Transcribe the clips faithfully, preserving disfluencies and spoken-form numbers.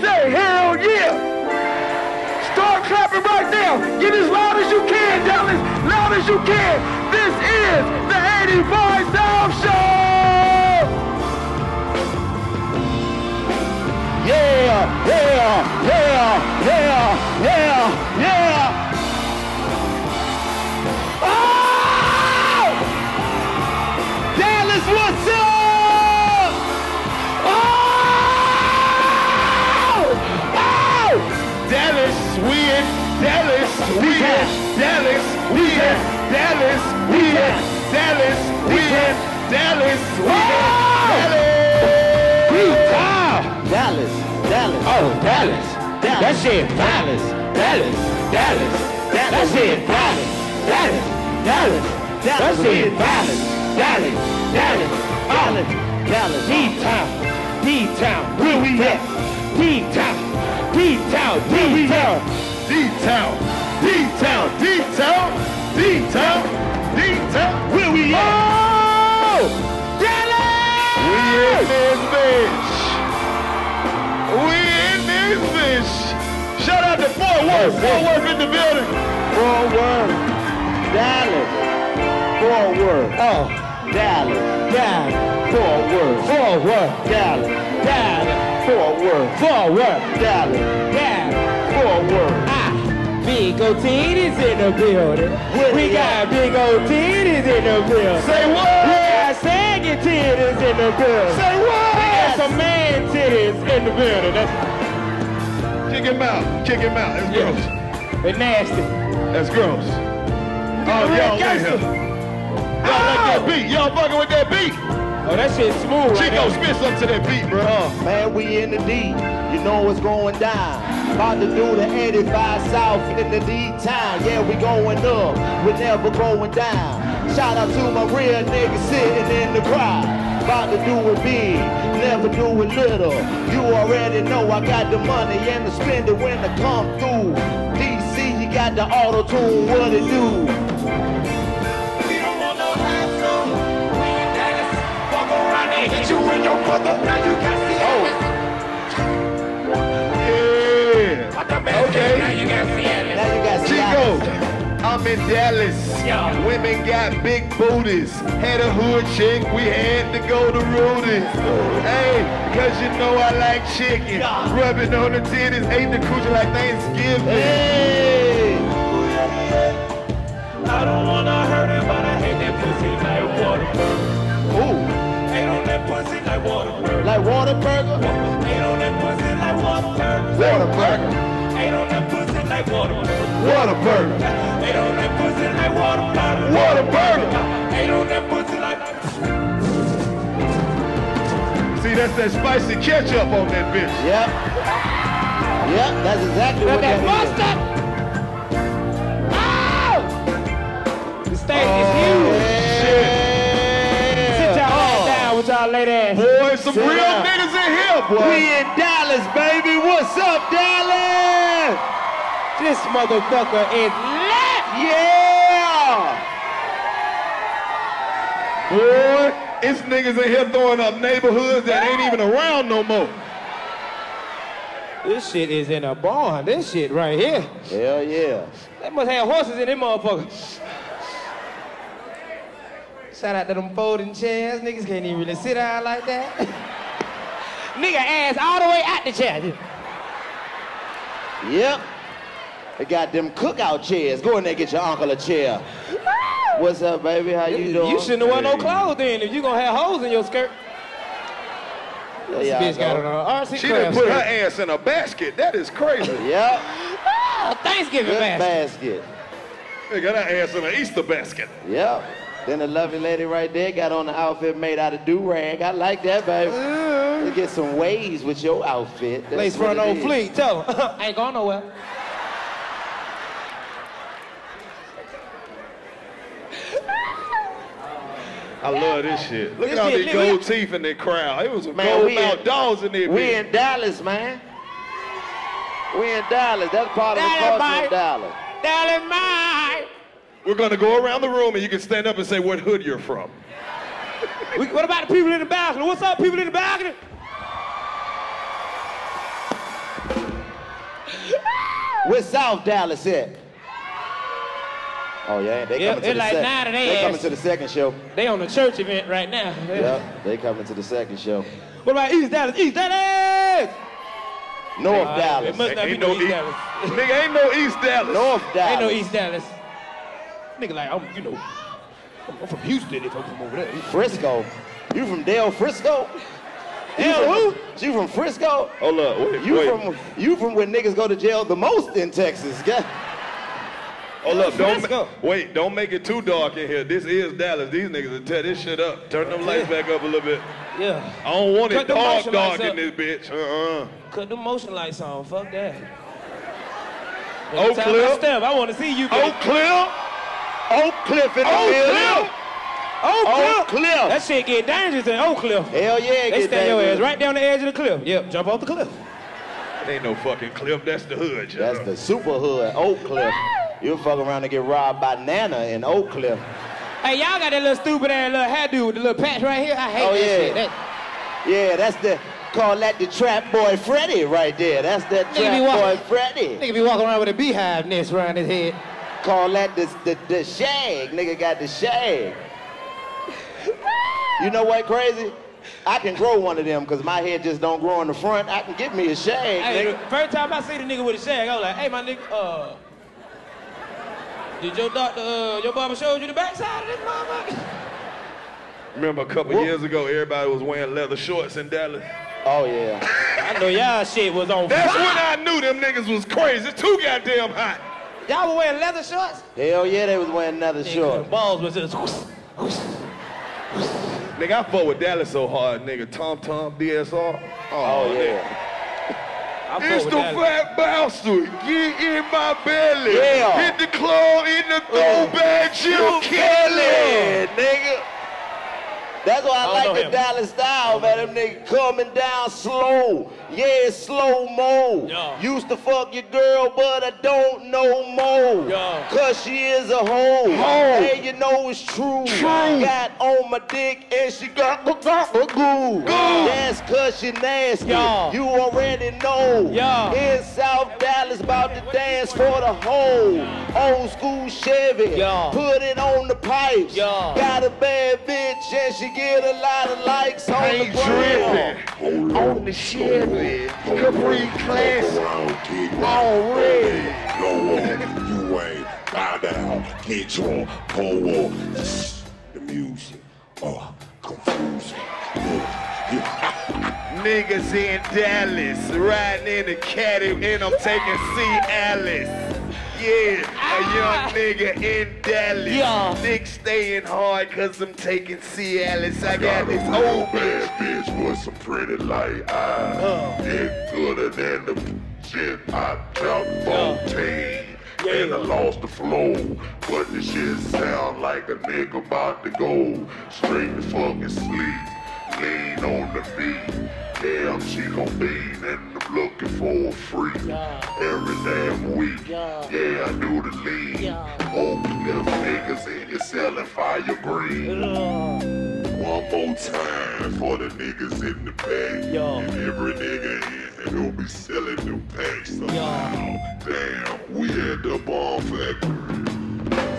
say hell yeah. Start clapping right now. Get as loud as you can, Dallas. Loud as you can. This is the eighty-five South Show. Yeah, yeah, yeah, yeah, yeah, yeah. What's up? Oh! Oh! Dallas, we in Dallas, we in Dallas, we in Dallas, we in Dallas, we in Dallas, we in Dallas. Dallas, Dallas. Oh, Dallas. That shit, Dallas, Dallas, Dallas. That shit, Dallas, Dallas, Dallas. That shit, Dallas. Dallas, Dallas, Dallas, Dallas, D-Town, D-Town, where we at? D-Town, D-Town, D-Town, D-Town, D-Town, D-Town, D-Town, D-Town, where we at? Oh! Dallas! We in this bitch! We in this bitch! Shout out to Fort Worth, Fort Worth in the building! Fort Worth, Dallas. Forward, oh, Dallas, Dallas, forward, forward, Dallas, Dallas, forward, forward, Dallas, Dallas, forward. Ah, big old titties in the building. We got big old titties in the building. Say what? We got saggy titties in the building. Say what? We got some man titties in the building. That's... Kick him out, kick him out. That's yes. gross. It's nasty. That's gross. Oh, y'all, y'all oh. like that beat. Y'all fucking with that beat. Oh, that shit's smooth. Chico right spits up to that beat, bro. Oh. Man, we in the D. You know what's going down. About to do the eighty-five South in the D-Town. Yeah, we going up. We're never going down. Shout out to my real niggas sitting in the crowd. About to do it big, never do it little. You already know I got the money and to spend it when I come through. D C, you got the auto-tune. What it do? Hit you in your mother, now you got C Ellis. Yeah. Okay. Now you got C Ellis. Now you got C Ellis. Chico, I'm in Dallas. Yo. Women got big booties. Had a hood chick, we had to go to Rudy's. Hey, cause you know I like chicken. Rubbing on the titties, ate the coochie like Thanksgiving. Hey. I don't wanna hurt it, but I hate that pussy like water. Ooh. Ain't on that pussy like Water Burger. Like Water Burger? Ain't on that pussy like Water Burger. Water Burger. Ain't on that pussy like Water Burger. Water Burger. Ain't on that pussy like Water Burger. Water Burger. Ain't on that pussy like. See, that's that spicy ketchup on that bitch. Yep. Yep, that's exactly what that mustard. Oh! The stage oh. is huge. Ladies. Boy, some Sit real up. niggas in here, boy. We in Dallas, baby. What's up, Dallas? This motherfucker is lit. Yeah. Boy, it's niggas in here throwing up neighborhoods that ain't even around no more. This shit is in a barn. This shit right here. Hell yeah. They must have horses in them motherfuckers. Shout out to them folding chairs. Niggas can't even really sit down like that. Nigga ass all the way out the chair. Yep. They got them cookout chairs. Go in there and get your uncle a chair. What's up, baby? How you doing? You shouldn't have worn no clothes then if you gonna have holes in your skirt. This yeah, bitch got on her R C. She done put skirt. her ass in a basket. That is crazy. Yep. Oh, Thanksgiving basket. basket. They got her ass in an Easter basket. Yep. Then the lovely lady right there got on an outfit made out of do-rag. I like that, baby. Mm. You get some waves with your outfit. That's Lace front on fleet, tell her. Ain't going nowhere. I love this shit. Look this at all these gold teeth in the crowd. It was some gold-mouthed dogs in there. We bitch. in Dallas, man. We in Dallas. That's part of Dallas, the culture of Dallas. Dallas, mine. We're gonna go around the room and you can stand up and say what hood you're from. We, what about the people in the balcony? What's up, people in the balcony? Where South Dallas at? Oh, yeah, they yep, coming to the like second. They, they coming to the second show. They on the church event right now. Yep, they coming to the second show. What about East Dallas? East Dallas! North uh, Dallas. It must not ain't be no East, East Dallas. Nigga, ain't no East Dallas. North Dallas. Ain't no East Dallas. Nigga, like, I'm, you know, I'm from Houston if I'm from over there. Frisco. You from Del Frisco? Hell, who? You from Frisco? Hold up, wait, you wait. From, you from where niggas go to jail the most in Texas, guy. Oh look, don't ma wait, don't make it too dark in here. This is Dallas. These niggas will tear this shit up. Turn them lights back up a little bit. Yeah. I don't want it dark dark in this bitch. Uh-uh. Cut the motion lights on, fuck that. Oak Cliff. I want to see you guys. Oak Cliff. Oak Cliff in the building. Oak Cliff. Oak Cliff. That shit get dangerous in Oak Cliff. Hell yeah, it get dangerous. They stand your ass right down the edge of the cliff. Yep, jump off the cliff. That ain't no fucking cliff, that's the hood, yo. That's the super hood, Oak Cliff. You'll fuck around and get robbed by Nana in Oak Cliff. Hey, y'all got that little stupid ass little hairdo with the little patch right here? I hate oh, that yeah. shit. That... Yeah, that's the, call that the trap boy Freddy right there. That's that trap walking, boy Freddy. Nigga be walking around with a beehive nest around his head. Call that the, the, the shag. Nigga got the shag. You know what, crazy? I can grow one of them because my head just don't grow in the front. I can get me a shag, hey, nigga. First time I see the nigga with a shag, I was like, hey, my nigga, uh... Did your doctor, uh, your barber showed you the backside of this motherfucker? Remember a couple Whoop. years ago, everybody was wearing leather shorts in Dallas? Oh, yeah. I know y'all shit was on That's fire. When I knew them niggas was crazy. It's too goddamn hot. Y'all were wearing leather shorts? Hell yeah, they was wearing leather nigga, shorts. The balls was just whoosh, whoosh, whoosh. Nigga, I fought with Dallas so hard, nigga. Tom Tom, D S R. Oh, oh yeah. Nigga. It's the fat bouncer, get in my belly. Yeah. Hit the claw in the throwback, you kill it, nigga. That's why I, I like the him. Dallas style, man. Them niggas coming down slow. Yeah, slow mo. Yeah. Used to fuck your girl, but I don't know more. Yeah. Cause she is a hoe. Oh. Hey, you know it's true. true. Got on my dick and she got the top of goo. That's cause she nasty. Yeah. You already know. Yeah. In South Dallas, about to dance for the hoe. Yeah. Old school Chevy. Yeah. Put it on the pipes. Yeah. Got a bad bitch and she get a lot of likes on I the ground. On the Chevy, Capri Classic, all red. No one, you ain't, bow down, get your pole. The music, oh, confusing. Niggas in Dallas, riding in the caddy, and I'm taking C. Alice. Yeah, ah. a young nigga in Dallas. Yeah. Nick staying hard cause I'm taking C. Alice. I, I got, got this old bitch. bitch with some pretty light eyes. Uh. Get gooder than the shit I dropped on tape. Yeah. And I lost the flow, but this shit sound like a nigga about to go straight to fucking sleep. Lean on the feet. Damn, Chico Bean and I'm looking for a freak yeah. every damn week. Yeah, yeah I do the lead. Yeah. Open them niggas and you're selling fire green. Yeah. One more time for the niggas in the pack. Yeah. And every nigga in it'll be selling them packs somehow. Yeah. Damn, we at the Bomb Factory.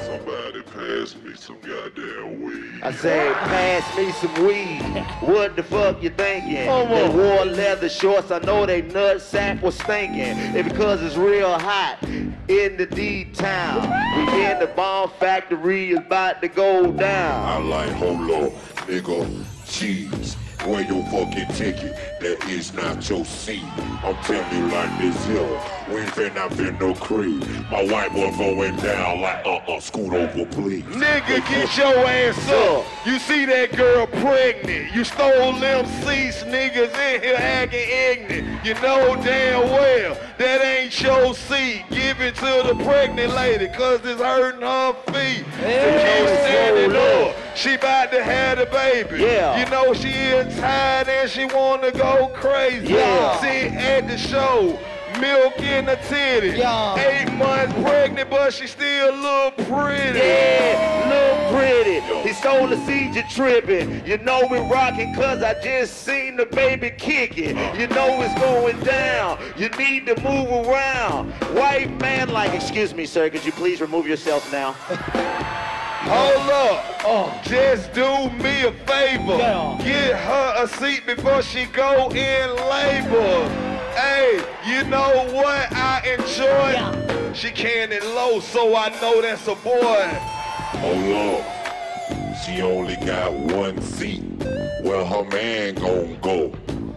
Somebody pass me some goddamn weed. I said, pass me some weed. What the fuck you thinking? Oh, they wore leather shorts. I know they nut sack was stinking. It's because it's real hot in the D-town. We in the Bomb Factory is about to go down. I like holo, nigga, cheese. Where your fucking ticket? That is not your seat. I'm telling you like this here. We finna been no creed. My white boy going down like uh-uh, scoot over please. Nigga, get your ass up. You see that girl pregnant. You stole them seats, niggas in here acting ignorant. You know damn well that ain't your seat. Give it to the pregnant lady, cause it's hurting her feet. Hey, keep standing up. She about to have the baby. Yeah. You know she is tired and she wanna go crazy. Yeah. See at the show. milk in the titty. Yo. Eight months pregnant, but she still look pretty. Yeah, look pretty. He stole the seed, you tripping. You know we rocking, cause I just seen the baby kick it. You know it's going down. You need to move around. White man like, excuse me, sir, could you please remove yourself now? Hold up, oh. Just do me a favor. Yeah. Get her a seat before she go in labor. Hey, you know what I enjoy? Yeah. She cannon low, so I know that's a boy. Hold up, she only got one seat. Where her man gon' go?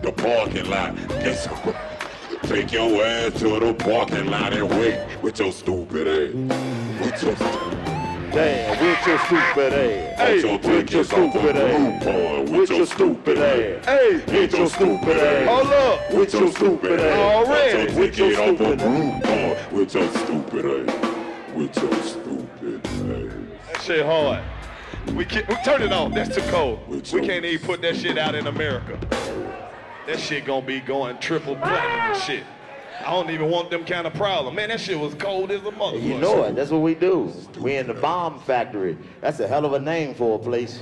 The parking lot. That's take your ass to the parking lot and wait with your stupid ass. With your stupid damn, with your stupid ass. Hey, your with your stupid ass. With your stupid ass. Hey, with your stupid ass. Hold up. With your stupid ass. Already. With your stupid ass. With your stupid ass. With your stupid ass. That shit hard. We can't, we turn it off. That's too cold. We can't even put that shit out in America. That shit gonna be going triple platinum and shit. I don't even want them kind of problem. Man, that shit was cold as a motherfucker. You know it. That's what we do. We in the Bomb Factory. That's a hell of a name for a place.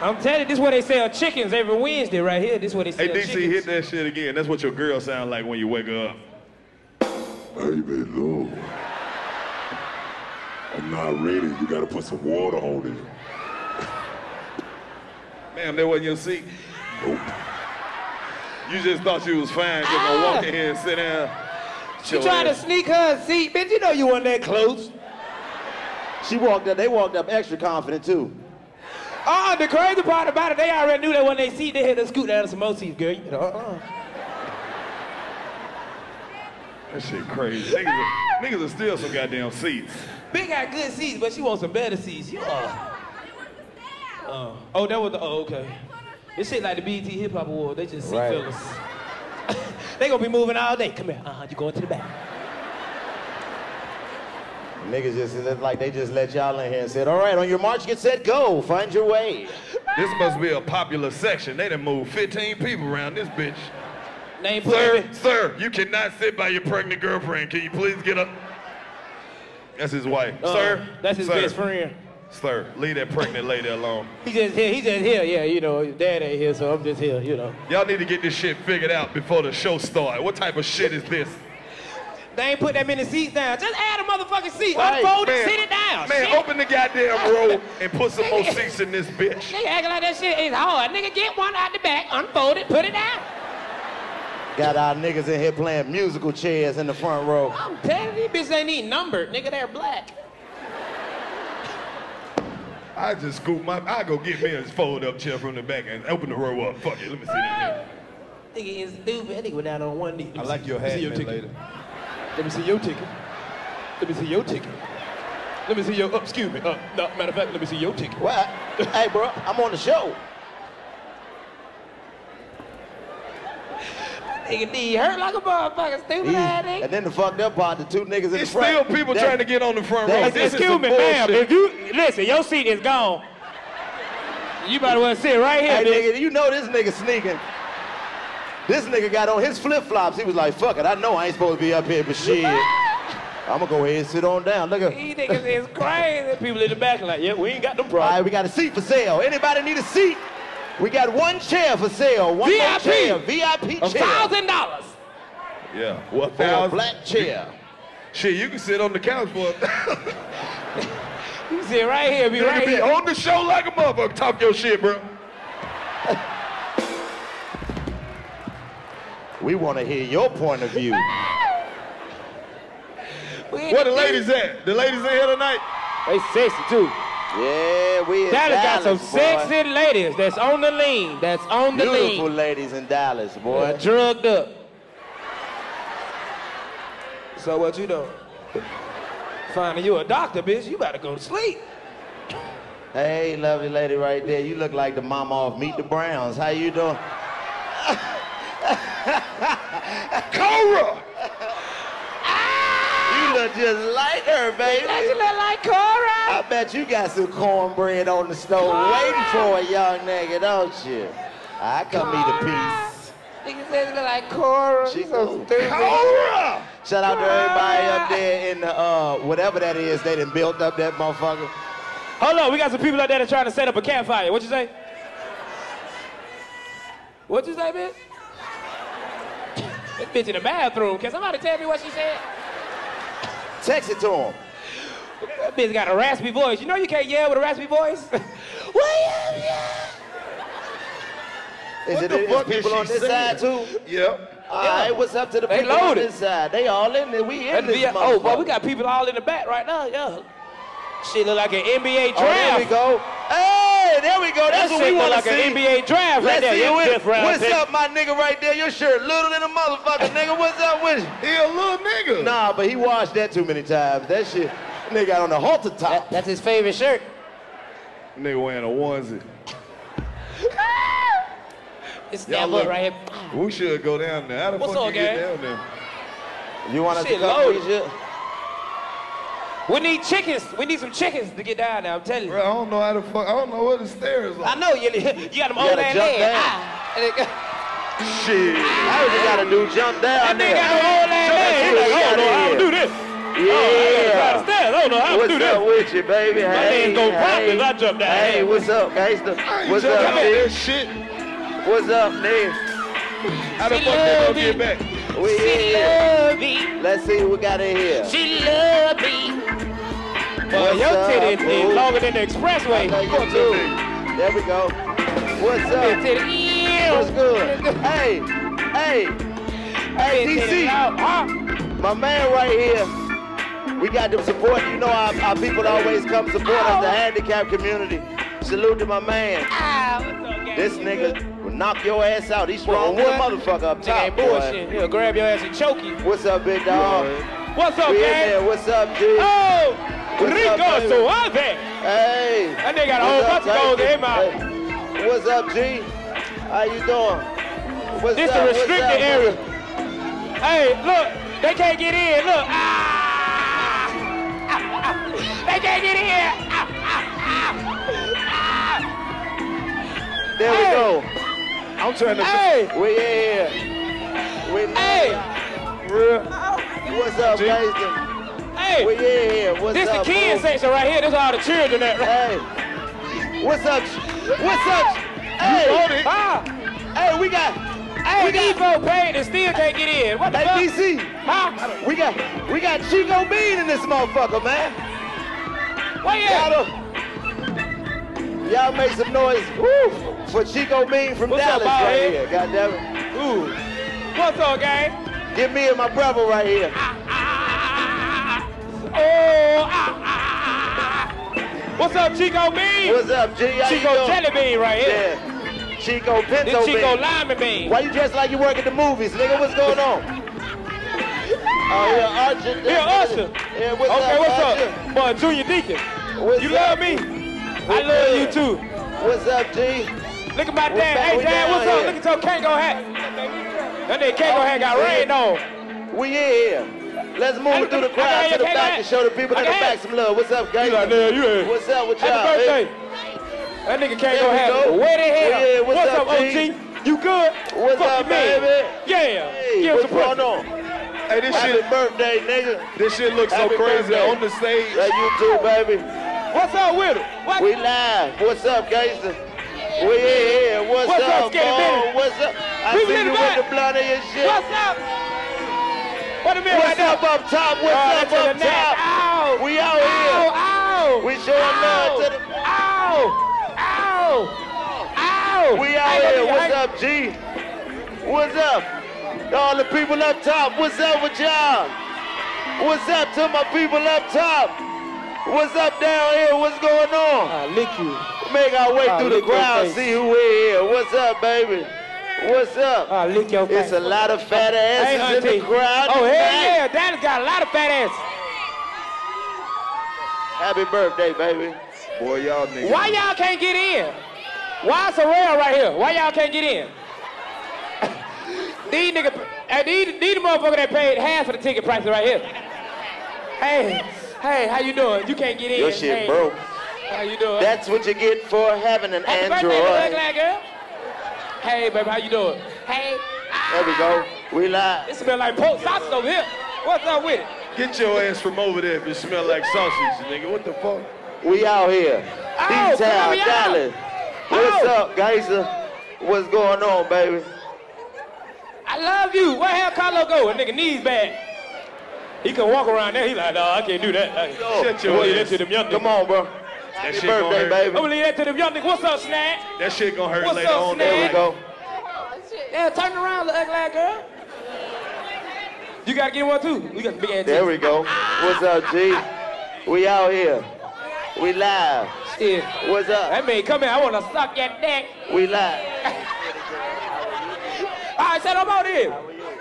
I'm telling you, this is where they sell chickens every Wednesday right here. This is where they sell chickens. Hey, D C, chickens. Hit that shit again. That's what your girl sound like when you wake her up. Baby, Lord. I'm not ready. You got to put some water on it. Ma'am, that wasn't your seat? Nope. You just thought you was fine because ah. I walk in here and sit down. She tried to sneak her a seat. Bitch, you know you weren't that close. She walked up. They walked up extra confident, too. Uh-uh, the crazy part about it, they already knew that when they see, they had to scoot down some more seats, girl. You know, uh-uh. That shit crazy. Niggas are, niggas are still some goddamn seats. They got good seats, but she wants some better seats. You are. Uh, uh, oh, that was the, oh, okay. This shit like the B E T Hip Hop Award. They just see right. Fellas. They gonna be moving all day. Come here, uh-huh, you going to the back. Niggas just, like they just let y'all in here and said, all right, on your march, get set, go. Find your way. This must be a popular section. They done moved fifteen people around this bitch. Name sir, put sir, you cannot sit by your pregnant girlfriend. Can you please get up? That's his wife. Uh, sir. That's his sir. Best friend. Sir, leave that pregnant lady alone. He just here, he just here, yeah, you know, his dad ain't here, so I'm just here, you know. Y'all need to get this shit figured out before the show starts. What type of shit is this? They ain't put that many seats down. Just add a motherfucking seat. Right. Unfold it, sit it down. Man, shit. Open the goddamn row and put some more seats in this bitch. Nigga acting like that shit is hard. Nigga, get one out the back, unfold it, put it down. Got our niggas in here playing musical chairs in the front row. I'm telling you, these bitches ain't even numbered. Nigga, they're black. I just scoop my, I go get me a fold-up chair from the back and open the row up. Fuck it, let me see that nigga. Nigga is stupid. That nigga went down on one knee. I like your hat, man, later. Let me see your ticket. Let me see your ticket. Let me see your, uh, excuse me. Uh, no, matter of fact, let me see your ticket. What? Hey, bro, I'm on the show. Nigga D hurt like a motherfucker, stupid ass nigga. And then the fucked up part, the two niggas in the front. It's still people trying to get on the front row. Excuse me, ma'am, if you, listen, your seat is gone. You better well sit right here, hey, nigga. You know this nigga sneaking. This nigga got on his flip-flops. He was like, fuck it, I know I ain't supposed to be up here, but shit. I'm gonna go ahead and sit on down, look at these niggas is crazy. People in the back are like, yeah, we ain't got no problem. All right, we got a seat for sale. Anybody need a seat? We got one chair for sale. One V I P. Chair, V I P chair. Thousand dollars. Yeah. What for thousand? A black chair. Shit, you can sit on the couch for it. You can sit right here, be you right be here. On the show like a motherfucker. Talk your shit, bro. We want to hear your point of view. Where the ladies at? The ladies in here tonight? They sexy too. Yeah, we in Dallas. Dallas got some boy. Sexy ladies that's on the lean, that's on the Beautiful lean. Beautiful ladies in Dallas, boy. Yeah, drugged up. So what you doing? Finding you a doctor, bitch, you better go to sleep. Hey, lovely lady right there. You look like the mama off Meet the Browns. How you doing? Cora! You look just like her, baby. Don't you look like Cora? I bet you got some cornbread on the stove Cora. Waiting for a young nigga, don't you? I come Cora. Eat a piece. said it looked like Cora. She's so stupid. Cora! Shout out to everybody up there in the, uh, whatever that is, they done built up that motherfucker. Hold on, we got some people out there that trying to set up a campfire. What you say? What you say, bitch? This bitch in the bathroom. Can somebody tell me what she said? Text it to him. That bitch got a raspy voice. You know you can't yell with a raspy voice? What is it, the fuck is people on this side, too? Yep. All right, what's up to the people on this side? They all in there. We in this motherfucker. Oh, boy, we got people all in the back right now, yeah. Shit look like an N B A draft. Oh, there we go. Hey, there we go. That's that what we want to like see. An N B A draft right Let's there. It. What's pick. Up, my nigga, right there? Your shirt little than a motherfucker, nigga. What's up with you? He a little nigga. Nah, but he washed that too many times. That shit, nigga got on the halter top. That, that's his favorite shirt. Nigga wearing a onesie. It's that look right here. We should go down there. How the What's fuck up, you gang? Get down there? You want us to go? We need chickens. We need some chickens to get down there, I'm telling you. Bro, I don't know how the fuck, I don't know where the stairs are. I know, you, you got them old ass legs. Ah. Shit. I was just gotta do jump down that there. That nigga got them old ass legs. He's like, I don't know how to do this. Yeah. Oh, I, I don't know how to what's do this. What's up with you, baby? My hey, hands go pop hey, as I jump down Hey, there. What's up, gangster? What's up, nigga? Shit. What's up, nigga? How the she fuck they gonna get back? We she love me. Let's see who we got in here. She love me. Well, your titty is longer than the expressway. There we go. What's up? What's good? Hey, hey, hey, D C. My man right here. We got them support. You know our, our people always come support us, the handicapped community. Salute to my man. This nigga will knock your ass out. He's strong with a motherfucker up top. Ain't bullshit. He'll grab your ass and choke you. What's up, big dog? What's up, man? What's up, dude? Oh! What's Rico up, Suave! Hey! That nigga got a whole bunch of gold in my. Hey. What's up, G? How you doing? What's this up? This is a restricted area. Hey, look! They can't get in, look! Ah! Ah, ah. They can't get in! Ah, ah, ah. There hey. We go. I'm trying to... Hey! We're here. We're here. Hey! Real. What's up, Jason? Hey, well, yeah, yeah. What's this up, the kids section right here. This is all the children that right. Hey, what's up? What's up? Hey, you hold it. Ah. Hey, we got. Hey, we got Evo paid and still can't get in. What the hey, fuck? D C. Huh? We got. We got Chico Bean in this motherfucker, man. Where you at? Y'all make some noise. Woo, for Chico Bean from what's Dallas up, right head? Here. God damn it. Ooh. What's up, gang? Get me and my brother right here. Ah, ah. Oh, ah, ah. What's up, Chico Bean? What's up, G? How Chico you Jelly Bean right here. Yeah. Chico Pinto this Chico Bean. Lima Bean. Why you dressed like you work at the movies, nigga? What's going on? Oh, yeah, Archer. Yeah, Usher. Yeah, what's okay, up, what's Archer? Up? Boy, Junior Deacon. What's you up? Love me? What's I love up? You, too. What's up, G? Look at my what's dad. Hey, dad, what's up? Here? Look at your Kangol hat. That nigga Kangol oh, hat got rained on. We in here. Let's move through the crowd to the back and show the people in the back some love. What's up, guys? What's up with y'all? Happy birthday. That nigga can't go happy. Where the hell? What's up, O G? You good? What's up, baby? Yeah. What's going on? Hey, this shit. Happy birthday, nigga. This shit looks so crazy on the stage. Like you too, baby. What's up with it? We live. What's up, gangster? We here. What's up, Mo? What's up? I see you with the blood of your shit. What's up? What a minute, what's right up now? Up top? What's oh, up up top? Ow, we out ow, here. Ow, we showing ow, love to the... Ow! Ow! Ow! We out I here. What's I... up, G? What's up? All the people up top, what's up with y'all? What's up to my people up top? What's up down here? What's going on? I lick you. Make our way I through the crowd, see who we here. What's up, baby? What's up? Oh, lick your face. It's a lot of fat asses hey, in the crowd. Oh, hell yeah. Daddy's got a lot of fat asses. Happy birthday, baby. Boy, y'all niggas. Why y'all can't get in? Why it's a rail right here? Why y'all can't get in? These niggas, uh, these, these motherfuckers that paid half of the ticket prices right here. Hey, hey, how you doing? You can't get in. Your shit hey. Broke. How you doing? That's what you get for having an Happy Android. Happy birthday, black girl. Hey, baby, how you doing? Hey. Ah. There we go. We live. It smell like poached sausage over here. What's up with it? Get your ass from over there if it smell like sausage, nigga. What the fuck? We out here. Oh, D-Town, Dallas. What's oh. up, Geyser? What's going on, baby? I love you. Where hell Carlo go? A nigga knees bad. He can walk around there. He like, no, I can't do that. Like, shut your ass. That to them young Come on, bro. Happy that birthday, baby. I'm gonna leave that to them young niggas. What's up, Snag? That shit gonna hurt What's later up, on. Snag? There we go. Yeah, turn around, little ugly girl. You gotta get one too. We got big ass. There we go. What's up, G? We out here. We live. Yeah. What's up? That man, come here. I wanna suck your dick. We live. All right, shut up out here.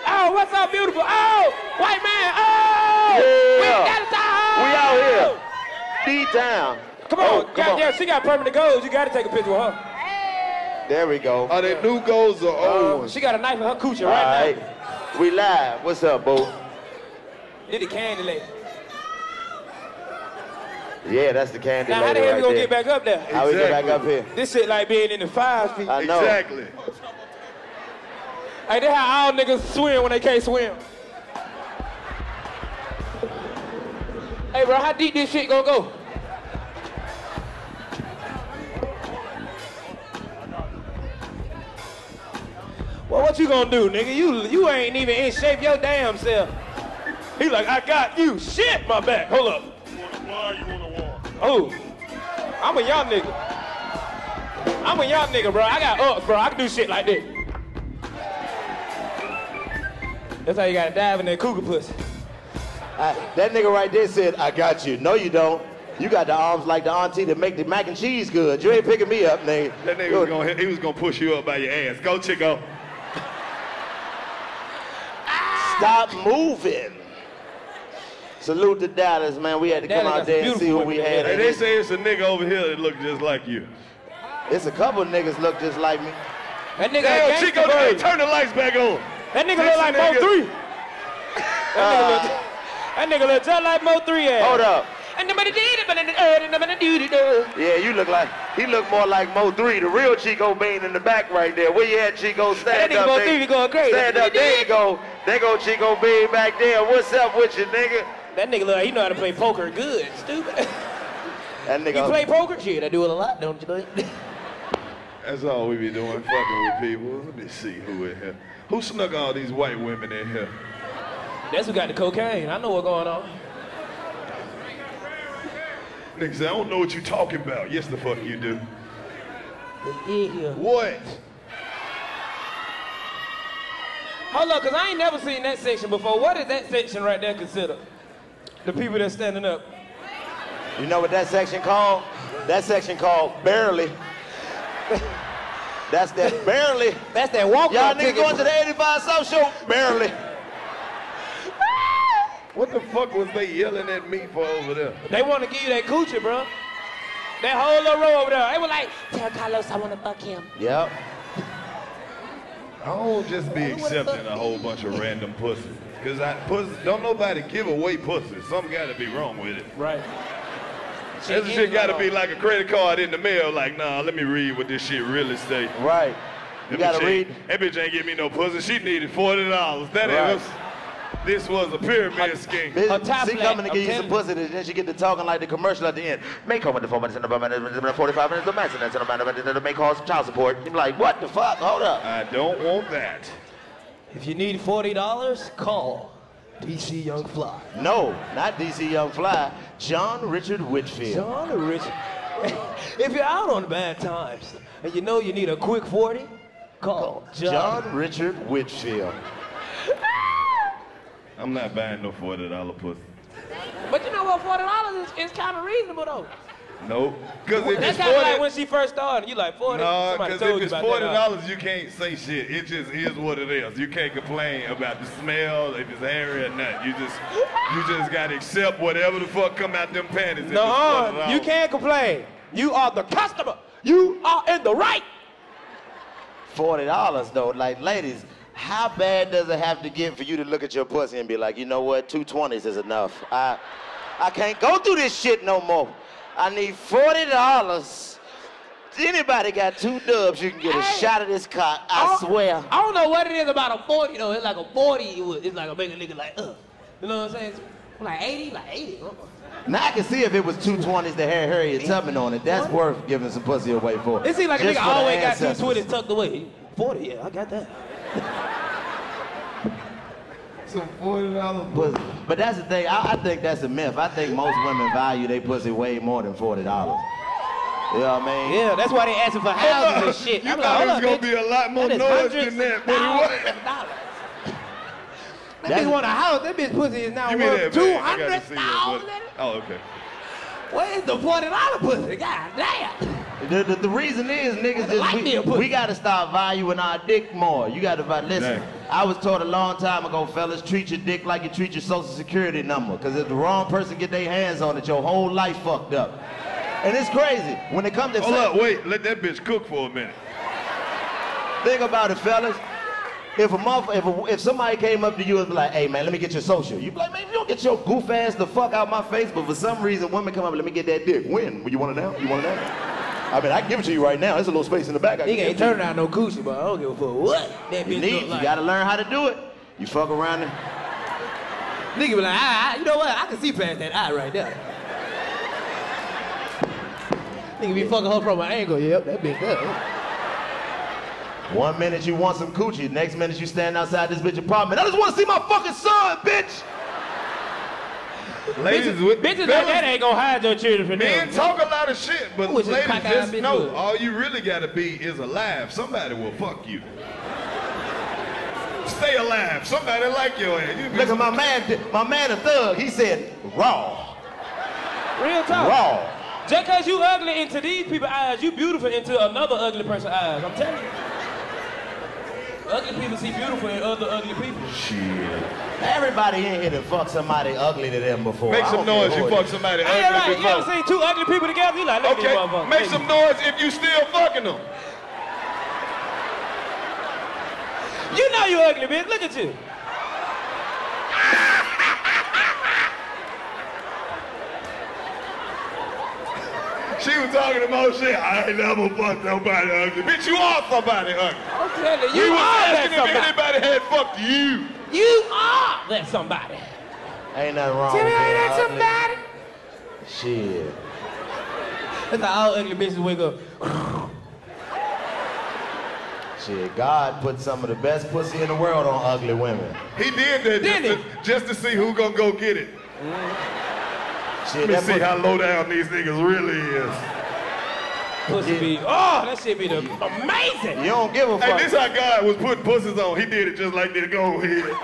Oh, what's up, beautiful? Oh, white man. Oh, yeah. We out of town. We out here. D-Town. Come on, oh, come goddamn, on. She got permanent goals. You gotta take a picture with her. There we go. Are they new goals or old ones? She got a knife in her coochie right, right now. We live. What's up, boo? Did the candy lady. Yeah, that's the candy now, lady. Now, how the hell right we gonna there. Get back up there? Exactly. How we get back up here? This shit like being in the five feet. I know. Exactly. Hey, that's how all niggas swim when they can't swim. Hey, bro, how deep this shit gonna go? Well, what you gonna do, nigga? You you ain't even in shape your damn self. He like, I got you. Shit, my back. Hold up. You wanna fly or you wanna walk? Oh, I'm a young nigga. I'm a young nigga, bro. I got ups, bro. I can do shit like this. That's how you gotta dive in that cougar pussy. Uh, that nigga right there said, I got you. No, you don't. You got the arms like the auntie to make the mac and cheese good. You ain't picking me up, nigga. That nigga was gonna, he was gonna push you up by your ass. Go, Chico. Stop moving. Salute to Dallas, man. We had to Dallas come out there and see who we had. And they say it's a nigga over here that look just like you. It's a couple niggas look just like me. That nigga Damn, Chico, nigga, turn the lights back on. That nigga look like Mo three. That nigga look just like Mo three ass. Hold up. Yeah, you look like, he look more like Mo three, the real Chico Bean in the back right there. Where you at, Chico? Stand up, Mo three going crazy. Stand up, there you go. There go Chico Bean back there. What's up with you, nigga? That nigga look like he know how to play poker good, stupid. That nigga. You play poker? Shit, I do it a lot, don't you know? That's all we be doing, fucking with people. Let me see who in here. Who snuck all these white women in here? That's who got the cocaine. I know what's going on. Niggas, I don't know what you're talking about. Yes, the fuck you do. Yeah. What? Hold up, because I ain't never seen that section before. What is that section right there considered? The people that's standing up. You know what that section called? That section called barely. That's that barely. That's that walk-up. Y'all niggas going to the eighty-five South Show? Barely. What the fuck was they yelling at me for over there? They want to give you that coochie, bro. That whole little row over there. They were like, tell Carlos I want to fuck him. Yep. I don't just be accepting a whole bunch of random pussies. Because I pussy, don't nobody give away pussy. Something got to be wrong with it. Right. That shit got to be like a credit card in the mail. Like, nah, let me read what this shit really say. Right. You got to read. That bitch ain't give me no pussy. She needed forty dollars. That ain't. This was a pyramid scheme. She coming to give you some pussy, and then she get to talking like the commercial at the end. May come with the four minutes and the forty-five minutes of maximum and the amount of may cause child support. You're like, what the fuck? Hold up. I don't want that. If you need forty dollars, call D C Young Fly. No, not D C Young Fly. John Richard Whitfield. John Richard. If you're out on bad times and you know you need a quick forty, call John, John Richard Whitfield. I'm not buying no forty dollar pussy. But you know what, forty dollars is, is kind of reasonable though. Nope. Cause if that's kind of like when she first started, you like forty dollars. No, nah, because if it's forty dollars, you can't say shit. It just is what it is. You can't complain about the smell, if it's hairy or not. You just you just got to accept whatever the fuck come out them panties. No, you can't complain. You are the customer. You are in the right. forty dollars though, like ladies, how bad does it have to get for you to look at your pussy and be like, you know what, two twenties is enough. I, I can't go through this shit no more. I need forty dollars anybody got two dubs, you can get a hey. shot of this cock, I, I swear. I don't know what it is about a forty, you know, it's like a forty, it's like a bigger nigga like, uh, you know what I'm saying? Like eighty, like eighty. Uh-uh. Now I can see if it was two twenties that had Harriet Tubman on it, that's what? Worth giving some pussy away for. It seems like just a nigga always got two twenties tucked away. forty, yeah, I got that. Some forty dollars pussy. But that's the thing, I, I think that's a myth. I think most women value their pussy way more than forty dollars. You know what I mean? Yeah, that's why they asking for houses and shit. You I'm thought like, it was going to be a lot more noise than that, but it wasn't. That that's bitch want a house. That bitch pussy is now worth two hundred thousand. Oh, okay. Where is the forty dollar pussy? God damn. The, the, the reason is niggas just we, we gotta start valuing our dick more. You gotta listen. Dang. I was taught a long time ago, fellas, treat your dick like you treat your social security number. Cause if the wrong person get their hands on it, your whole life fucked up. And it's crazy when it comes to. Hold up, wait. Let that bitch cook for a minute. Think about it, fellas. If a motherfucker, if, a, if somebody came up to you and be like, hey man, let me get your social. You be like, man, you don't get your goof ass the fuck out my face, but for some reason, women come up, let me get that dick. When? You want it now? You want it now? I mean, I give it to you right now. There's a little space in the back. I he can't turn around no coochie, but I don't give a fuck what that bitch need, like. You gotta learn how to do it. You fuck around and... Nigga be like, I, I, you know what? I can see past that eye right there. Nigga be fucking her from an angle. Yep, that bitch does. One minute you want some coochie, next minute you stand outside this bitch apartment. I just want to see my fucking son, bitch! Ladies with bitches like that ain't gonna hide your children from them. Men talk a lot of shit, but ladies, just know all you really gotta be is alive. Somebody will fuck you. Stay alive. Somebody like your ass. Look at my man, my man a thug. He said raw. Real talk. Raw. Just cause you ugly into these people's eyes, you beautiful into another ugly person's eyes. I'm telling you. Ugly people see beautiful in other ugly people. Shit. Everybody in here that fucked somebody ugly to them before. Make some noise you fuck somebody ugly before. Right. You ever seen two ugly people together? You like, look at them motherfuckers. Make some noise if you still fucking them. You know you ugly, bitch. Look at you. She was talking about shit. I ain't never fucked nobody ugly. Bitch, you are somebody ugly. I'm telling you, you are that somebody. We was asking if anybody had fucked you. You are that somebody. Ain't nothing wrong with that somebody. Shit. That's how all ugly bitches wake up. Shit, God put some of the best pussy in the world on ugly women. He did that did just, to, just to see who gonna go get it. Mm. Shit, Let me see how low down these niggas really is. Pussy be, oh, that shit be the amazing. You don't give a fuck. Hey, this how God was putting pussies on. He did it just like this. Go ahead.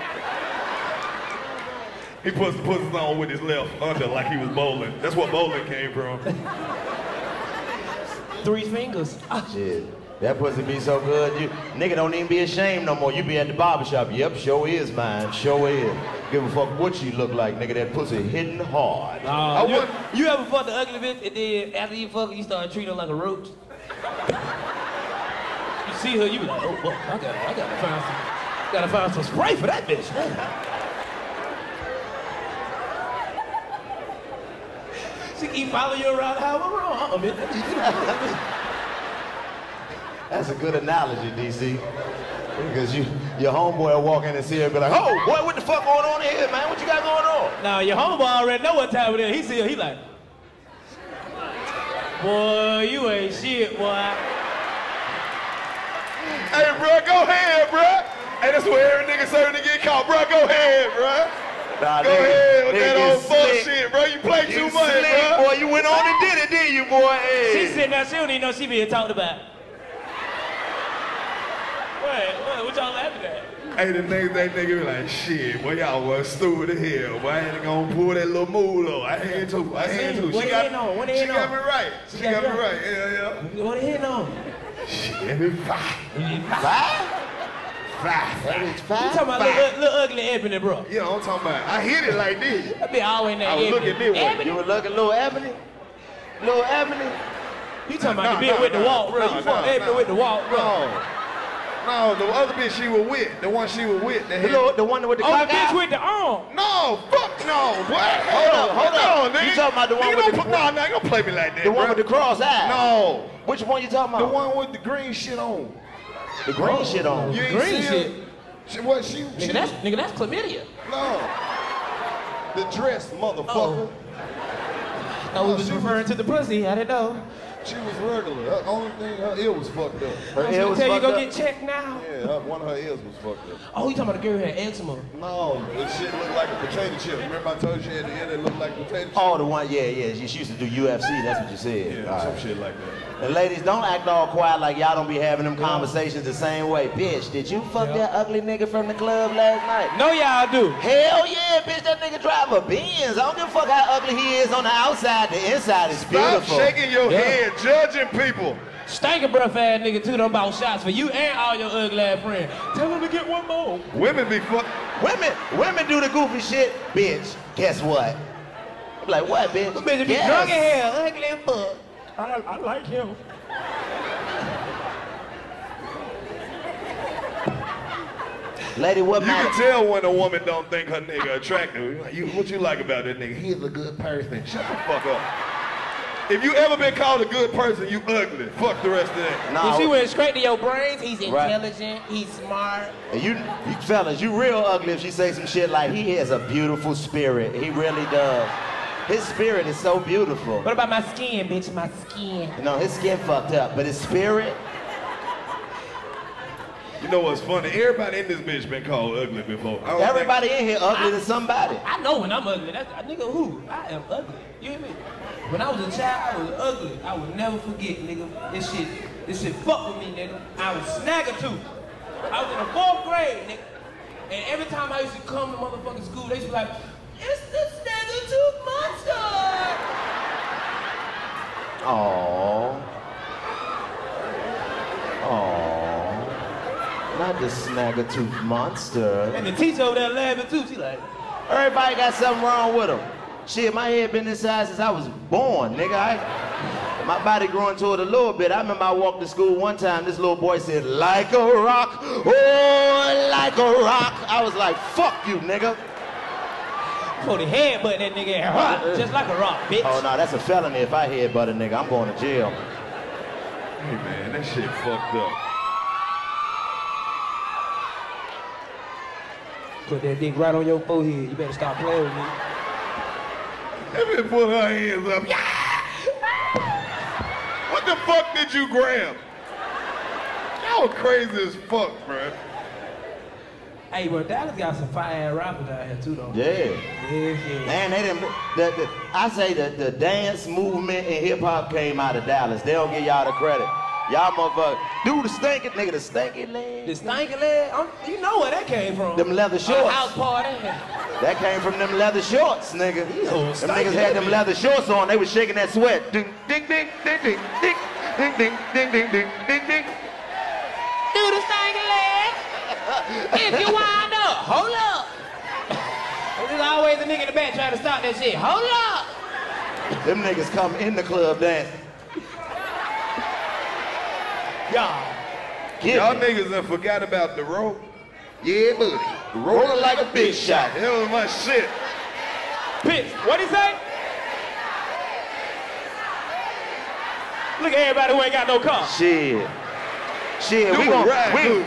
He puts the pussies on with his left under like he was bowling. That's what bowling came from. Three fingers. Oh. Shit. That pussy be so good, you nigga don't even be ashamed no more. You be at the barbershop. Yep, sure is mine. Sure is. Give a fuck what you look like, nigga. That pussy hitting hard. Uh, you, want... you ever fucked the ugly bitch and then after you fuck her, you start treating her like a roach? You see her, you be like, oh, fuck, I gotta, I gotta find some, gotta find some spray for that bitch. She keep following you around. How am I wrong, bitch? That's a good analogy, D C. Because you, your homeboy will walk in and see her and be like, oh, boy, what the fuck going on in here, man? What you got going on? Now, your homeboy already know what time it is. He see her, he like, boy, you ain't shit, boy. Hey, bro, go ahead, bro. Hey, that's where every nigga serving to get caught. Bro, go ahead, bro. Nah, go nigga, ahead with that old bullshit, bro. You play you too much, slick, bro. Boy, you went on and did it, didn't you, boy? Hey. She sitting there, she don't even know she being talked about. What? What, what y'all laughing at? Hey, the next day nigga be like, shit, boy, y'all was stupid as hell. Boy, I ain't gonna pull that little move though. I had to, I had to. What she got, on? What she on? got me right. She, she got, got me right. right. Yeah, yeah. What they hitting on? Shit, every five. Five? Five. Every five? You talking about little, little ugly Ebony, bro? Yeah, I'm talking about. I hit it like this. I be all in that. I was looking this way. You were looking little Ebony? Little Ebony? You talking about the bit with the walk, bro? You fuck Ebony with the walk, bro? No, the other bitch she was with. The one she was with. The, the, little, the one with the oh, cock the bitch out. With the arm. No, fuck no. What? Hold on, hold on. No, nigga. You talking about the one nigga with the... Put, no, no, don't play me like that, The bro. One with the cross eye. No. Which one you talking about? The one with the green shit on. The green oh, shit on. You ain't green shit? She, what, she, nigga, she, that's, nigga, that's chlamydia. No. The dress, motherfucker. Oh. I thought we was referring to the pussy. I didn't know. She was regular. Her only thing, her ear was fucked up. Her I ear was tell fucked you go up. Get checked now. Yeah, her, one of her ears was fucked up. Oh, you talking about the girl who had eczema? No, the shit looked like a potato chip. Remember I told you at the end it looked like a potato chip? Oh, the one, yeah, yeah. She used to do U F C. That's what you said. Yeah, all some right. shit like that. And ladies, don't act all quiet like y'all don't be having them conversations the same way. Bitch, did you fuck yep. that ugly nigga from the club last night? No, y'all do. Hell yeah, bitch. That nigga drive a Benz. I don't give a fuck how ugly he is on the outside. The inside is Stop beautiful. Stop shaking your yeah. head. Judging people. Stankin' breath ass nigga too done bought shots for you and all your ugly ass friends. Tell him to get one more. Women be fuck. Women, women do the goofy shit, bitch. Guess what? I'm like, what, bitch? This bitch be yes. drunk in hell, ugly as fuck. I, I like him. Lady, what you matter? Can tell when a woman don't think her nigga attractive. You, what you like about that nigga? He's a good person. Shut the fuck up. If you ever been called a good person, you ugly. Fuck the rest of that. Nah, when she went straight to your brains, he's intelligent, right. he's smart. And you, you fellas, you real ugly if she say some shit like, he has a beautiful spirit. He really does. His spirit is so beautiful. What about my skin, bitch? My skin. No, his skin fucked up, but his spirit? You know what's funny? Everybody in this bitch been called ugly before. Everybody think... in here ugly I, to somebody. I know when I'm ugly. That's, nigga, who? I am ugly. You hear me? When I was a child, I was ugly. I would never forget, nigga. This shit, this shit fucked with me, nigga. I was snagger-tooth. I was in the fourth grade, nigga. And every time I used to come to motherfucking school, they used to be like, it's the snagger-tooth monster! Aww. Aww. Not the snagger-tooth monster. And the teacher over there laughing too. She like, everybody got something wrong with them. Shit, my head been this size since I was born, nigga. I, my body growing toward a little bit. I remember I walked to school one time. This little boy said, like a rock, oh, like a rock. I was like, fuck you, nigga. Put a headbutt that nigga in rock, just like a rock, bitch. Oh no, that's a felony if I headbutt a nigga. I'm going to jail. Hey man, that shit fucked up. Put that dick right on your forehead. You better stop playing with me. That bitch put her hands up. Yeah! What the fuck did you grab? Y'all crazy as fuck, bro. Hey, but Dallas got some fire-ass rappers out here too, though. Yeah. Yeah, yeah. Man, they didn't. The, the, I say that the dance movement in hip hop came out of Dallas. They don't give y'all the credit. Y'all motherfuckers, do the stinking nigga, the stinking leg. The stinking leg? I'm, you know where that came from. Them leather shorts. A house party. That came from them leather shorts, nigga. Yo, them niggas had them leather shorts on. They was shaking that sweat. Ding, ding, ding, ding, ding, ding, ding, ding, ding, ding, ding, ding, ding. Do the stinking leg. If you wind up, hold up. There's always a nigga in the back trying to stop that shit. Hold up. Them niggas come in the club dancing. Y'all Y'all niggas done forgot about the rope. Yeah, buddy. Rolling, Rolling like, like a big shot. That was my shit. Bitch, what'd he say? Look at everybody who ain't got no car. Shit. Shit, we gon' ride, we, dude.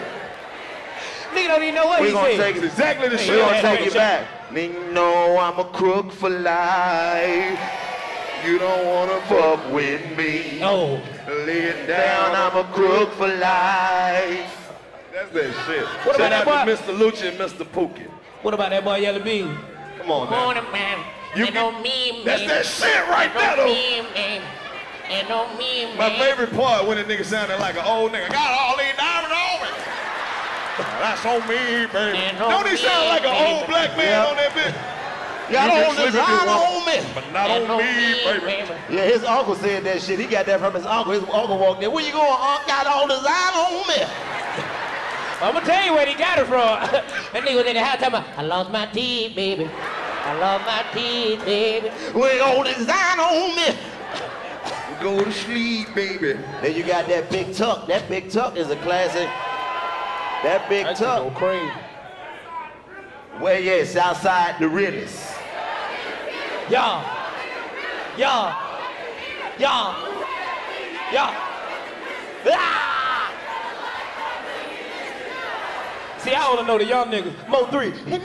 Nigga don't even know what we he said. We gonna take exactly the shit. We gonna take it back. Nigga, no, I'm a crook for life. You don't wanna fuck with me. Oh. Lay it down, I'm a crook for life. That's that shit. What about that boy? Mister Lucci and Mister Pookie. What about that boy Yellow Bean? Come on, man. Come on, man. You know me, man. That's that shit right there, though. You know me, man. My favorite part when a nigga sounded like an old nigga. Got all these diamonds on me. That's on me, baby. Don't he sound like an old black man on that bitch? Y'all don't want design on me. But not on me, baby. Yeah, his uncle said that shit. He got that from his uncle. His uncle walked in. Where you going, Unc? Got all design on me. I'm gonna tell you where he got it from. That nigga was in the house talking about, I lost my teeth, baby. I lost my teeth, baby. With all design on me. Go to sleep, baby. Then you got that big tuck. That big tuck is a classic. That big that tub. Go crazy. Well, yeah, it's outside the realest. Y'all. Y'all. Y'all. Y'all. See, I wanna know the young niggas. Mo three. That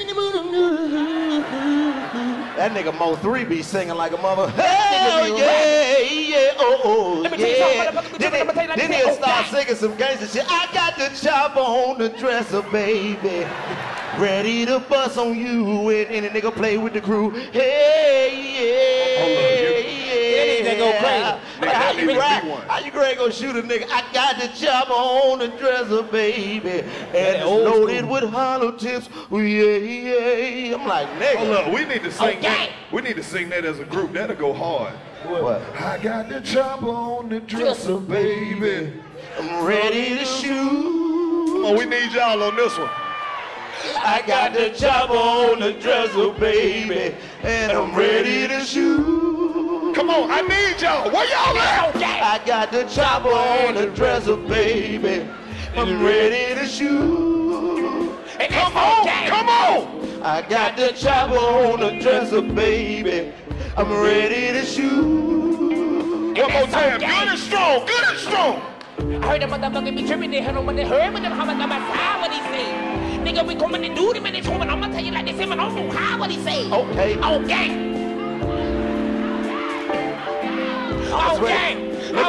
nigga Mo three be singing like a mother. Hey, yeah, yeah, oh, oh, let me yeah. Then, then he'll start singing some gangsta shit. I got the chopper on the dresser, baby. Ready to bust on you and any nigga play with the crew. Hey, yeah. That go crazy. Like, how, you ride, how you gonna go shoot a nigga? I got the chopper on the dresser, baby, and it's loaded school. With hollow tips. Ooh, yeah, yeah. I'm like, nigga. Hold up, we need to sing okay. that. We need to sing that as a group. That'll go hard. What? What? I got the chopper on the dresser, baby. I'm ready to shoot. Come on, we need y'all on this one. I got the chopper on the dresser, baby, and I'm ready to shoot. Come on, I need y'all. Where y'all at? Okay. I got the chopper on the dresser, baby. I'm ready to shoot. Hey, come on, okay. come on. I got the chopper on the dresser, baby. I'm ready to shoot. Hey, one more time. Okay. Good and strong. Good and strong. I heard that motherfucker be tripping. They heard them when they heard with them. How about my side? What he say? Nigga, we coming to do them and they coming. I'm gonna tell you like this. Him and also how what he say? Okay. Okay. Okay, okay, like that.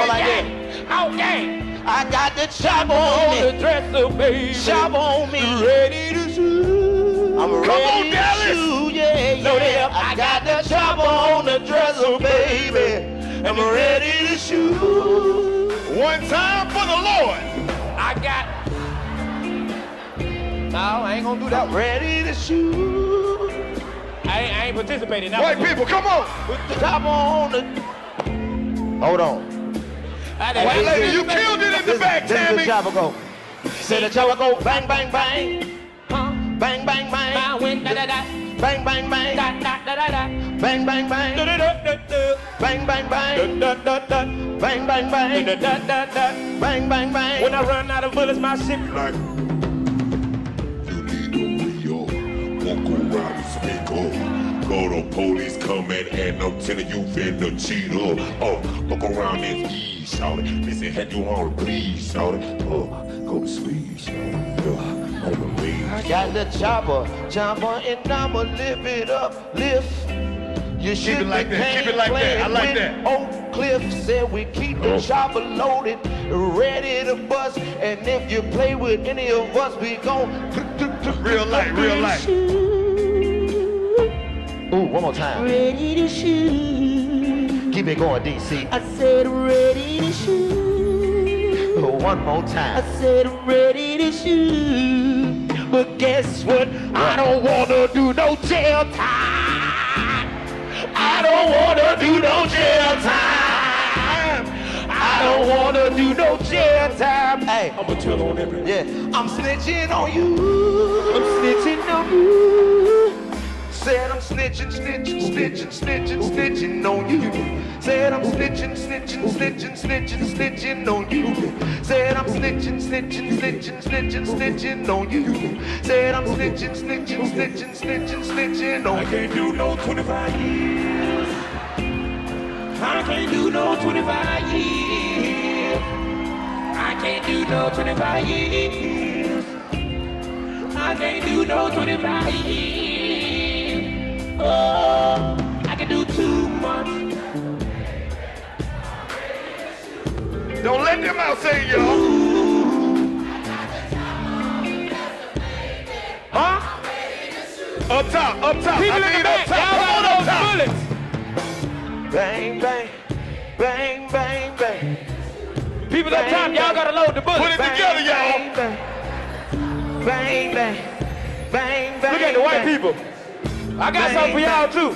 Okay. I got the chopper on, on the dresser, baby. Chopper on me. Ready to shoot. I'm ready Come on, Dallas. to shoot. Yeah, yeah. Load it up. I got the chopper on the dresser, baby. I'm ready to shoot. One time for the Lord. I got. No, I ain't gonna do that. I'm ready to shoot. I ain't, I ain't participating. Now. White people, come on. With the chopper on the. Hold on. White right, lady, you killed it in the this, back, this Tammy. This is the chopper go. Say the chopper go bang, bang, bang. Huh? Bang, bang, bang. Bang, win, da, da, da. Bang, bang, bang. Da, da, da, da, da. Bang, bang, bang. Da, da, da, da. Bang, bang, bang. Da, da, da, da. Bang, bang, bang. Da, da, da, da. Bang, bang, bang. When I run out of bullets, my shit like. You need to be your walk around and speak over. Go the police coming and I'm telling you finna cheat up. Oh, look around and ease, shout it. Listen, had you on please, shout it. Oh, go to sleep, shout it. Oh, on the lead. I got the chopper, chopper, and I'ma lift it up, lift. You should keep it like that, keep it like that. I like that. Oak Cliff said we keep oh. the chopper loaded, ready to bust. And if you play with any of us, we gon' real life, real life. Ooh, one more time. Ready to shoot. Keep it going, D C. I said ready to shoot. Oh, one more time. I said ready to shoot. But guess what? what? I don't wanna do no jail time. I don't wanna do no jail time. I don't wanna do no jail time. Hey, I'ma tell on everything. Yeah, I'm snitching on you. I'm snitching on you. Said I'm snitching, snitching, snitching, snitching, snitching on you. Said I'm snitching, snitching, snitching, snitching, snitching on you. Said I'm snitching, snitching, snitching, snitching, snitching on you. Said I'm snitching, snitching, snitching, snitching, snitching on you. I can't do no twenty-five years. I can't do no twenty-five years. I can't do no twenty-five years. I can't do no twenty-five years. Oh, I can do too much. Don't let them out say yo. Ooh. Huh? Up top, up top. People I need up top. Come on, up top. Bang, bang, bang, bang, bang. People bang, up top, y'all gotta load the bullets. Put it bang, together, y'all. Bang, bang, bang, bang, bang. Look at the white bang. people. I got something for y'all too.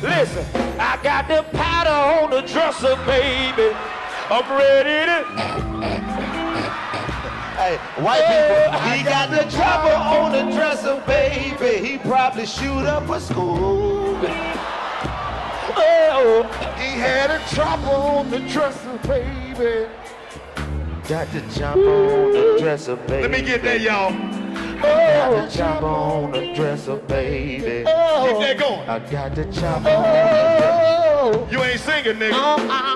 Listen, I got the powder on the dresser, baby. I'm ready to. Hey, white yeah, people, he got, got the chopper on the dresser, baby. He probably shoot up a school. Oh, he had a chopper on the dresser, baby. Got to jump on the dresser, baby. Let me get there, y'all. Oh. Got to jump on the dresser, baby. Oh. Keep that going. I got to jump oh. on the dresser. You ain't singing, nigga. Uh, uh.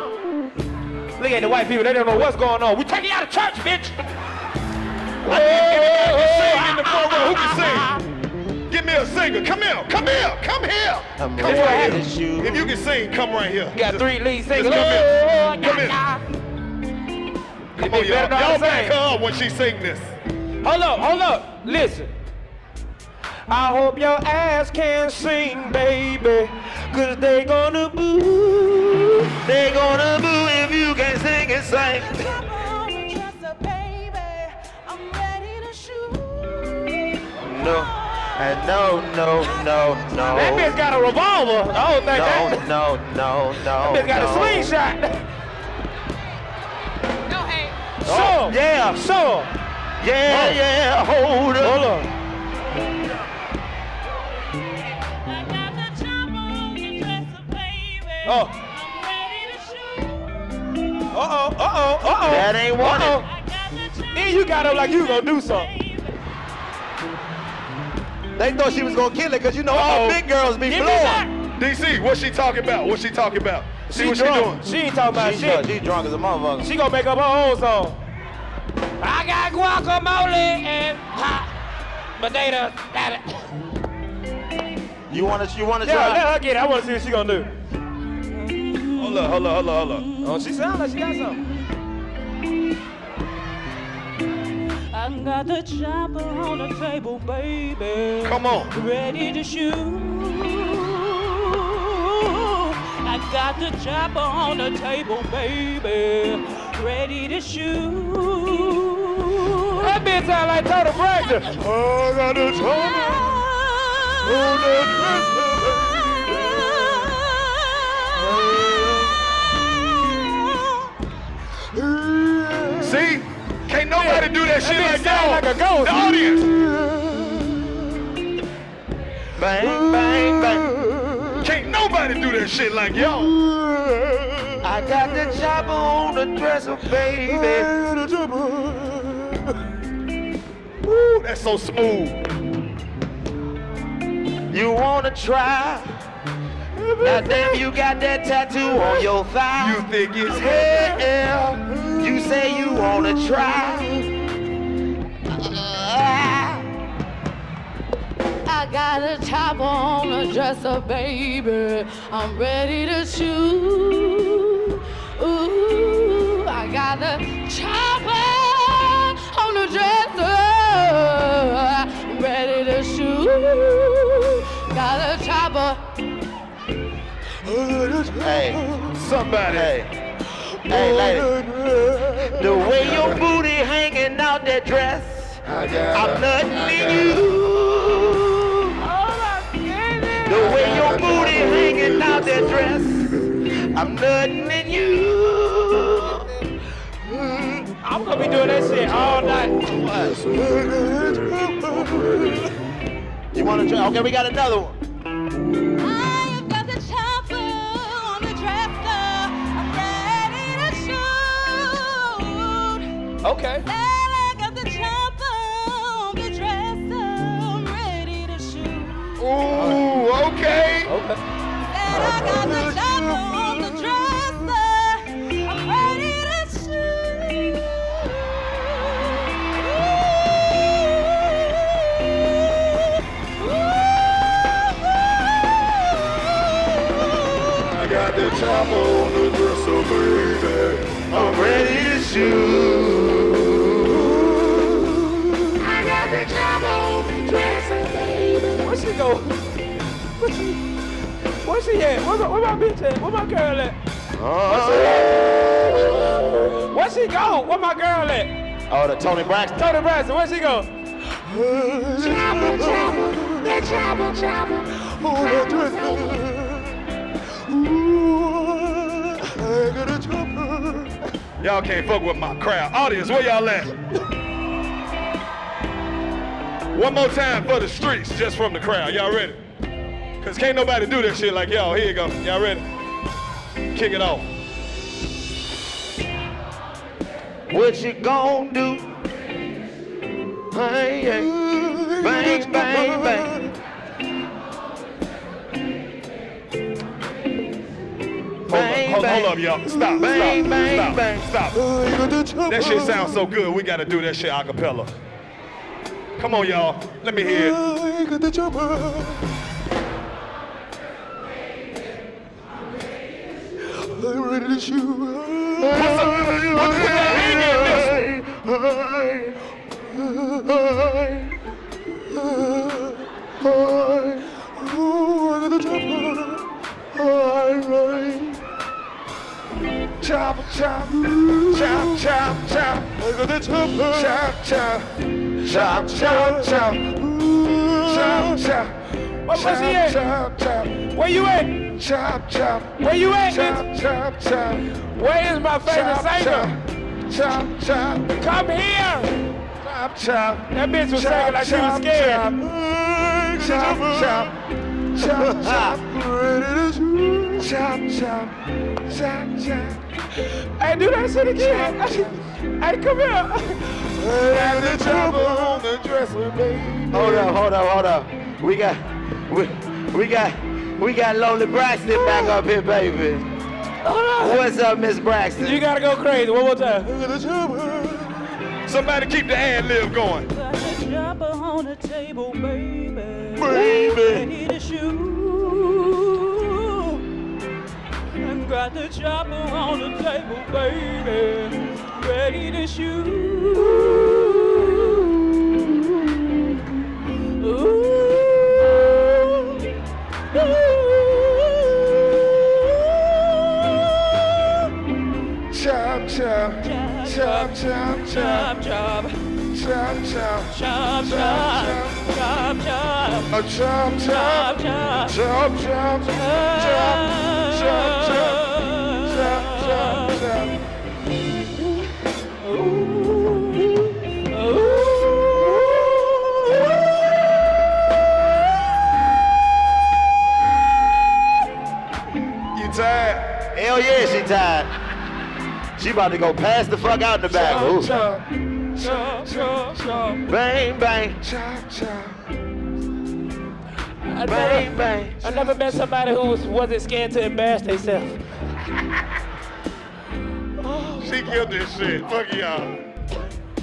Look at the white people. They don't know what's going on. We taking you out of church, bitch. Oh. I need everybody to sing in the front row. Who can sing? Give me a singer. Come here. Come here. Come here. Come right here. If you can sing, come right here. You got just, three lead singers. Come here. Come here. Come on, y'all. Y'all back her up when she sing this. Hold up. Hold up. Listen. I hope your ass can sing, baby. Cause they gonna boo. They gonna boo if you can sing and sing. No. And no, no, no, no. That bitch got a revolver. I don't think that. No, no, no, no. That bitch got no. a slingshot. No hate. Sure. Oh, yeah, sure. Yeah, oh. yeah, hold up. Hold up. I got the jump on your dresser, baby. Oh. I'm ready to shoot. Uh-oh, uh-oh, uh-oh. That ain't one. Uh-oh. Then you got up like you gonna do something. They thought she was gonna kill it, cause you know all big girls be blowing. D C, what's she talking about? What's she talking about? See she what drunk. she doing? She ain't talking about she shit. Drunk. She drunk as a motherfucker. She gonna make up her own song. I got guacamole and hot potato. You wanna? You wanna yeah, try? Yeah, let her get it. I wanna see what she gonna do. Hold up, hold up, hold up, hold up. Oh, she sounds like she got something. I got the chopper on the table, baby. Come on. Ready to shoot. I got the chopper on the table, baby. Ready to shoot. That bitch sound like Total Practice. I got the chopper on the table. See? Can't nobody do that, that shit like that. Like a ghost. The audience. Bang, bang, bang. Can't nobody do that shit like y'all. I got the chopper on the dresser, baby. Woo, that's so smooth. You wanna try? Now damn, you got that tattoo on your thigh. You think it's hell? You say you wanna try. I got a top on a dresser, baby. I'm ready to shoot. Ooh, I got a chopper on a dresser. I'm ready to shoot. Got a chopper. Hey, somebody. Hey. Hey, lady, the way your booty hanging out that dress, I'm nothing in you. The way your booty hanging out that dress, I'm nothing in you. I'm gonna be doing that shit all night. You wanna try? Okay, we got another one. Okay. And I got the chopper on the dresser, I'm ready to shoot. Ooh, okay. Okay. And I got the chopper on the dresser, I'm ready to shoot. Ooh, ooh, ooh. I got the chopper on the dresser, baby. I'm ready to shoot. Where she go? Where she, where she at? Where, where my bitch at? Where my girl at? Uh, where she go? Where my girl at? Oh, the Tony Braxton. Tony Braxton, where she go? Chopper, chopper, that chopper, chopper. Oh, that dresser. Ooh, I got a chopper. Y'all can't fuck with my crowd. Audience, where y'all at? One more time for the streets, just from the crowd. Y'all ready? Cause can't nobody do that shit like y'all. Here you go. Y'all ready? Kick it off. What you gonna do? Hey, hey. Bang, bang, bang. Bang, hold, bang. Hold up, y'all. Stop, bang, stop, bang, stop, bang. Stop. Stop. That shit sounds so good. We gotta do that shit a cappella. Come on, y'all. Let me hear it. I'm ready to shoot. What's up? What, what that hang in this? Chop, chop, chop, chop, chop. Chop, chop, chop, chop, chop. Chop, chop. What was he at? Chop, chop. Where you at? Chop, chop. Where you at? Chop, chop, chop. Where is my favorite chop, singer? Chop, chop. Come here. Chop, chop. That bitch was chop, singing like chop, she was scared. Chop, chop. Chop, chop. Chop, chop. Chop, chop. Hey, do that shit again. Hey, come here. Have the trouble on the dresser, baby. Hold up, hold up, hold up. We got. We, we got we got Lonely Braxton back up here, baby. What's up, Miss Braxton? You gotta go crazy. One more time. Somebody keep the ad lib going. On the table, baby. Baby. Got the chopper on the table, baby. Ready to shoot. Chop, chop, chop, chop, chop, chop, chop, chop, chop, chop, chop, chop, chop, chop, chop, chop, chop, chop, chop. Tired. Hell yeah, she tired. She about to go pass the fuck out in the back. Chop, chop, chop, chop, chop. Bang, bang. Chop, chop. I bang, never, bang. I chop, never met somebody who was, wasn't scared to embarrass themselves. She killed this shit. Fuck y'all.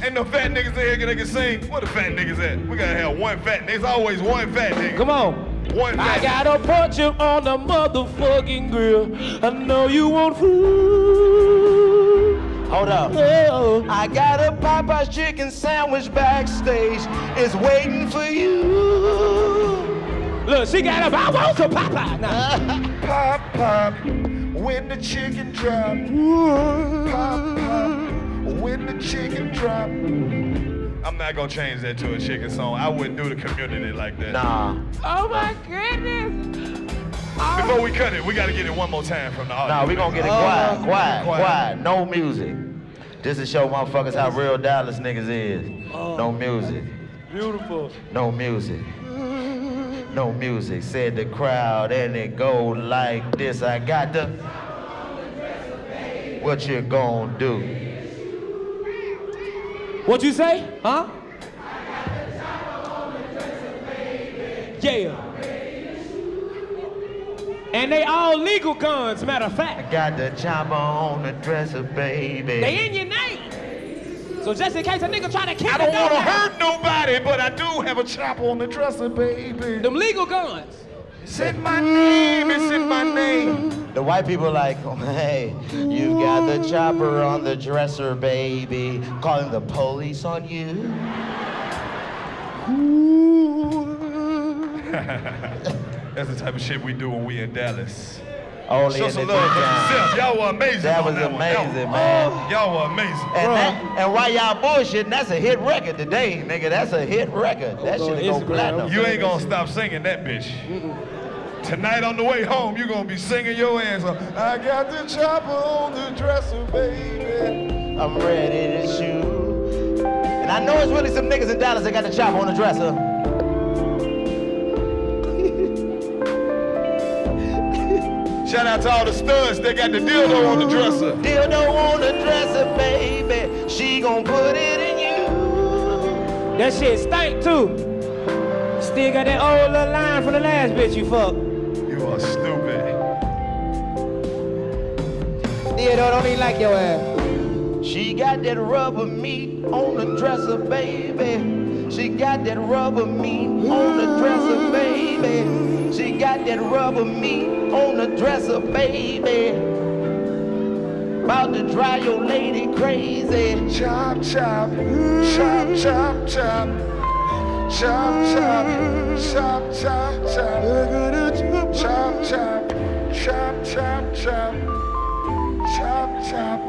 Ain't no fat niggas in here that can sing. Where the fat niggas at? We gotta have one fat nigga. There's always one fat nigga. Come on. I gotta put you on the motherfucking grill. I know you want food. Hold up. Oh. I got a Popeye's chicken sandwich backstage. It's waiting for you. Look, she got a I want some Popeye now. Pop, pop, when the chicken drop. Pop, pop, when the chicken drop. I'm not gonna change that to a chicken song. I wouldn't do the community like that. Nah. Oh my goodness. Oh. Before we cut it, we gotta get it one more time from the audience. Nah, we gonna get it quiet, oh. quiet, quiet, quiet. No music. Just to show motherfuckers how real Dallas niggas is. Oh. No music. Beautiful. No music. No music. Said the crowd and it go like this. I got the. What you gonna do? What you say? Huh? I got the chopper on the dresser, baby. Yeah. And they all legal guns, matter of fact. I got the chopper on the dresser, baby. They in your name. So just in case a nigga try to kill you. I don't want to hurt nobody, but I do have a chopper on the dresser, baby. Them legal guns. It's in my name, it's in my name. The white people are like, hey, you got the chopper on the dresser, baby. Calling the police on you. That's the type of shit we do when we in Dallas. Only show in some love for yourself. Y'all were amazing. That was that amazing, one. Man. Y'all were amazing. And, that, and while y'all bullshitting, that's a hit record today, nigga. That's a hit record. That oh, shit go platinum. You ain't gonna stop singing that bitch. Mm-mm. Tonight on the way home, you gonna be singing your ass off. I got the chopper on the dresser, baby. I'm ready to shoot. And I know it's really some niggas in Dallas that got the chopper on the dresser. Shout out to all the studs that got the dildo on the dresser. Dildo on the dresser, baby. She gon' put it in you. That shit stank too. Still got that old little line from the last bitch you fuck. You are stupid. Theodore don't even like your ass. She got that rubber meat on the dresser, baby. She got that rubber meat on the dresser, baby. She got that rubber meat on the dresser, baby. About to drive your lady crazy. Chop, chop, chop, chop, chop. Chop, chop, chop, chop, chop. Chop, chop, chop, chop, chop. Chop, chop, chop. Chop, chop,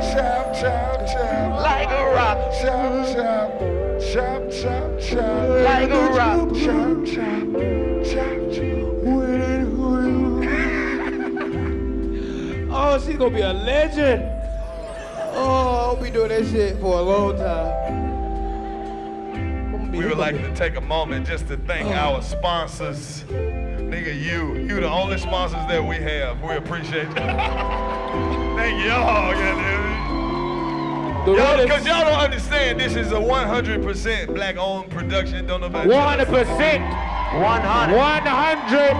chop, chop, chop. Like a rock. Chop, chop, chop, chop, chop. Like a rock. Chop, chop, chop, chop. Oh, she's gonna be a legend. Oh, I'll be doing that shit for a long time. We would like to take a moment just to thank oh. our sponsors. Nigga, you, you the only sponsors that we have. We appreciate you. Thank y'all, goddamn. Because y'all don't understand, this is a one hundred percent black-owned production. Don't nobody. one hundred percent. one hundred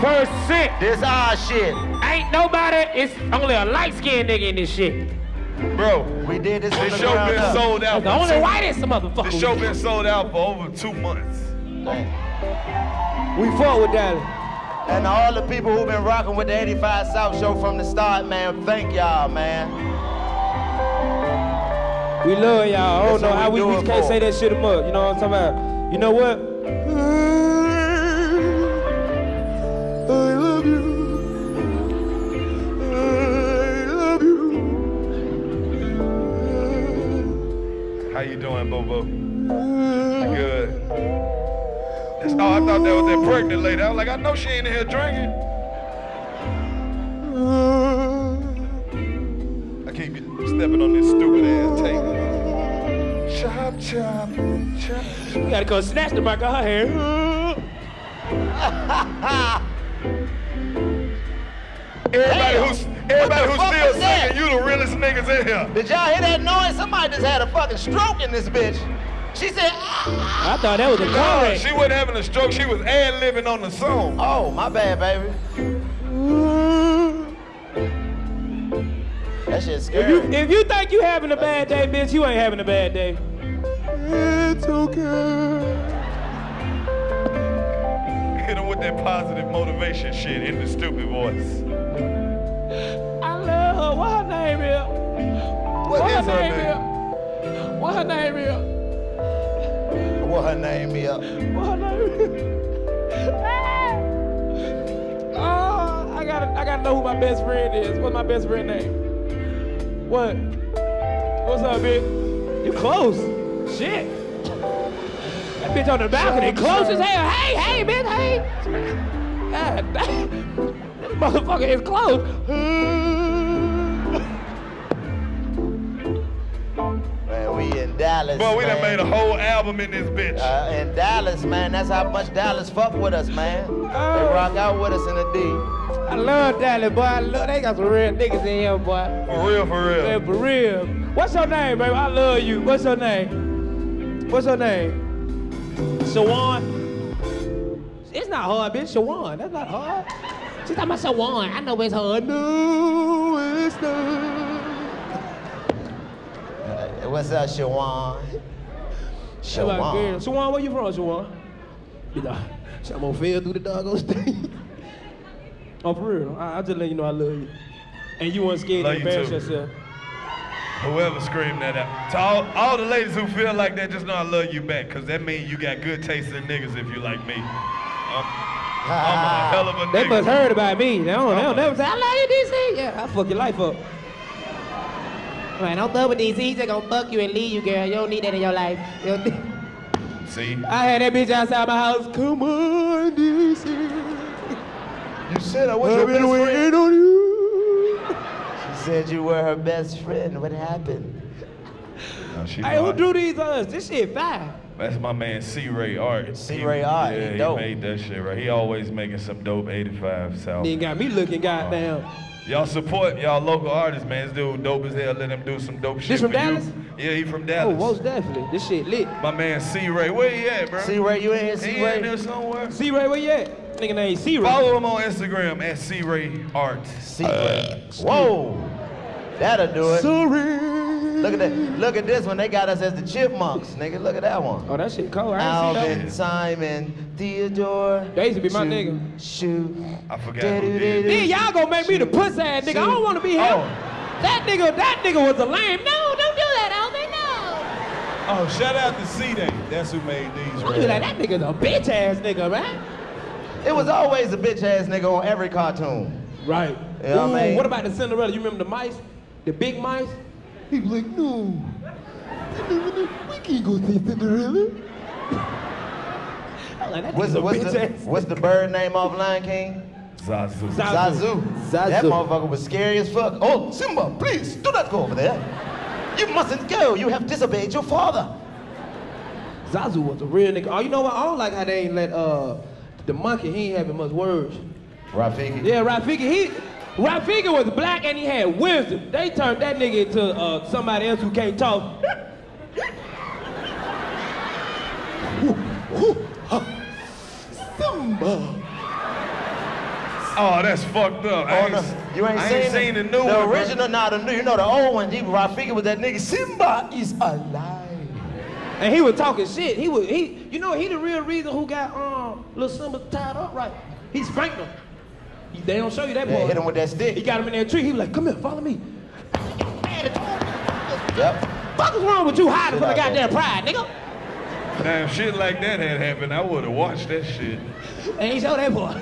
percent. This our shit. Ain't nobody. It's only a light-skinned nigga in this shit. Bro, we did this. This show been up. sold out. The for only whitest motherfucker. This show been sold out for over two months. Damn. We fought with that. And all the people who've been rocking with the eighty-five South Show from the start, man, thank y'all, man. We love y'all. I don't know how we, we can't say that shit them up. You know what I'm talking about? You know what? I love you. I love you. How you doing, Bobo? You good? Oh, I thought that was that pregnant lady. I was like, I know she ain't in here drinking. I can't be stepping on this stupid ass table. Chop, chop, chop. You gotta go snatch the back of her hair. everybody Damn. who's everybody who's still singing, that? You the realest niggas in here. Did y'all hear that noise? Somebody just had a fucking stroke in this bitch. She said, ah. I thought that was a car wreck. She wasn't having a stroke. She was ad-libbing on the song. Oh, my bad, baby. That shit's scary. If you, if you think you having a bad day, bitch, you ain't having a bad day. It's okay. Hit him with that positive motivation shit in the stupid voice. I love her. What her name is? What, what is her name? name? What her name is? What her name is? What her name is? Oh, I gotta, I gotta know who my best friend is. What's my best friend name? What? What's up, bitch? You close. Shit. That bitch on the balcony, close as hell. Hey, hey, bitch, hey. God damn. That motherfucker is close. Dallas, Boy, we done man. made a whole album in this bitch. Uh, in Dallas, man, that's how much Dallas fuck with us, man. Oh. They rock out with us in the D. I love Dallas, boy. I love, they got some real niggas in here, boy. For real, for real. Yeah, for real. What's your name, baby? I love you. What's your name? What's your name? Shawan. It's not hard, bitch. Shawan. That's not hard. She's talking about Shawan. I know it's hard. No, it's not. What's up, Shawan? Shawan. Shawan, where you from, Shawan? I'm gonna fail through the doggone thing. Oh, for real. I, I just let you know I love you. And you weren't scared love to embarrass you yourself. Whoever screamed that out. To all, all the ladies who feel like that, just know I love you back, because that means you got good taste in niggas if you like me. I'm, ah, I'm a hell of a nigga. They must heard about me. They don't, they don't never say, I love you, D C. Yeah, I fuck your life up. Man, don't fuck with D C, he's just gonna fuck you and leave you, girl. You don't need that in your life. You don't need... See? I had that bitch outside my house. Come on, D C. You said I was your best friend. I've been waiting on you. said you were her best friend. What happened? No, she hey, who drew these us? This shit fire. That's my man, C Ray Art. C Ray Art, yeah, he, dope. He made that shit right. He always making some dope eighty-five South. He got me looking, goddamn. Uh, y'all support y'all local artists, man. This dude dope as hell. Let him do some dope shit. This from for Dallas? You. Yeah, he from Dallas. Oh, most definitely. This shit lit. My man, C Ray. Where he at, bro? C Ray, you in here? C Ray in there somewhere. C Ray, where you at? Nigga named C Ray. Follow him on Instagram at C Ray Art. C Ray. Uh, Whoa, that'll do it. Sorry. Look at that! Look at this one. They got us as the Chipmunks, nigga. Look at that one. Oh, that shit cold. I ain't Alvin, seen that. Simon, Theodore. They used to be my shoot, nigga. Shoot. I forgot da, who did. Then y'all gonna make shoot, me the pussy ass nigga. Shoot. I don't wanna be here. Oh. That nigga, that nigga was a lame. No, don't do that, Alvin. No. Oh, shout out to C-Day. That's who made these. Don't right do that. That nigga's a bitch ass nigga, man. It was always a bitch ass nigga on every cartoon. Right. You know Ooh, what I mean? What about the Cinderella? You remember the mice? The big mice? He was like, no, we can't go see Cinderella. I like that what's, the, what's, the, what's the bird name off Lion King? Zazu. Zazu. Zazu. That motherfucker was scary as fuck. Oh, Simba, please, do not go over there. You mustn't go, you have disobeyed your father. Zazu was a real nigga. Oh, you know what, I don't like how they ain't let uh, the monkey, he ain't having much words. Rafiki? Yeah, Rafiki, he, Rafiki was black and he had wisdom. They turned that nigga into uh, somebody else who can't talk. Ooh, ooh, uh, Simba. Oh, that's fucked up. I ain't, oh, no. You ain't, I ain't seen, seen the, the new the one. The original, not the new. You know the old one. He, Rafiki was that nigga. Simba is alive. And he was talking shit. He was he. You know he the real reason who got um little Simba tied up right. He spanked him. They don't show you that boy. Yeah, hit him with that stick. He got him in that tree. He was like, come here, follow me. Yep. Fuck is wrong with you hiding from the goddamn pride, nigga? Now, if shit like that had happened, I would have watched that shit. And he showed that boy.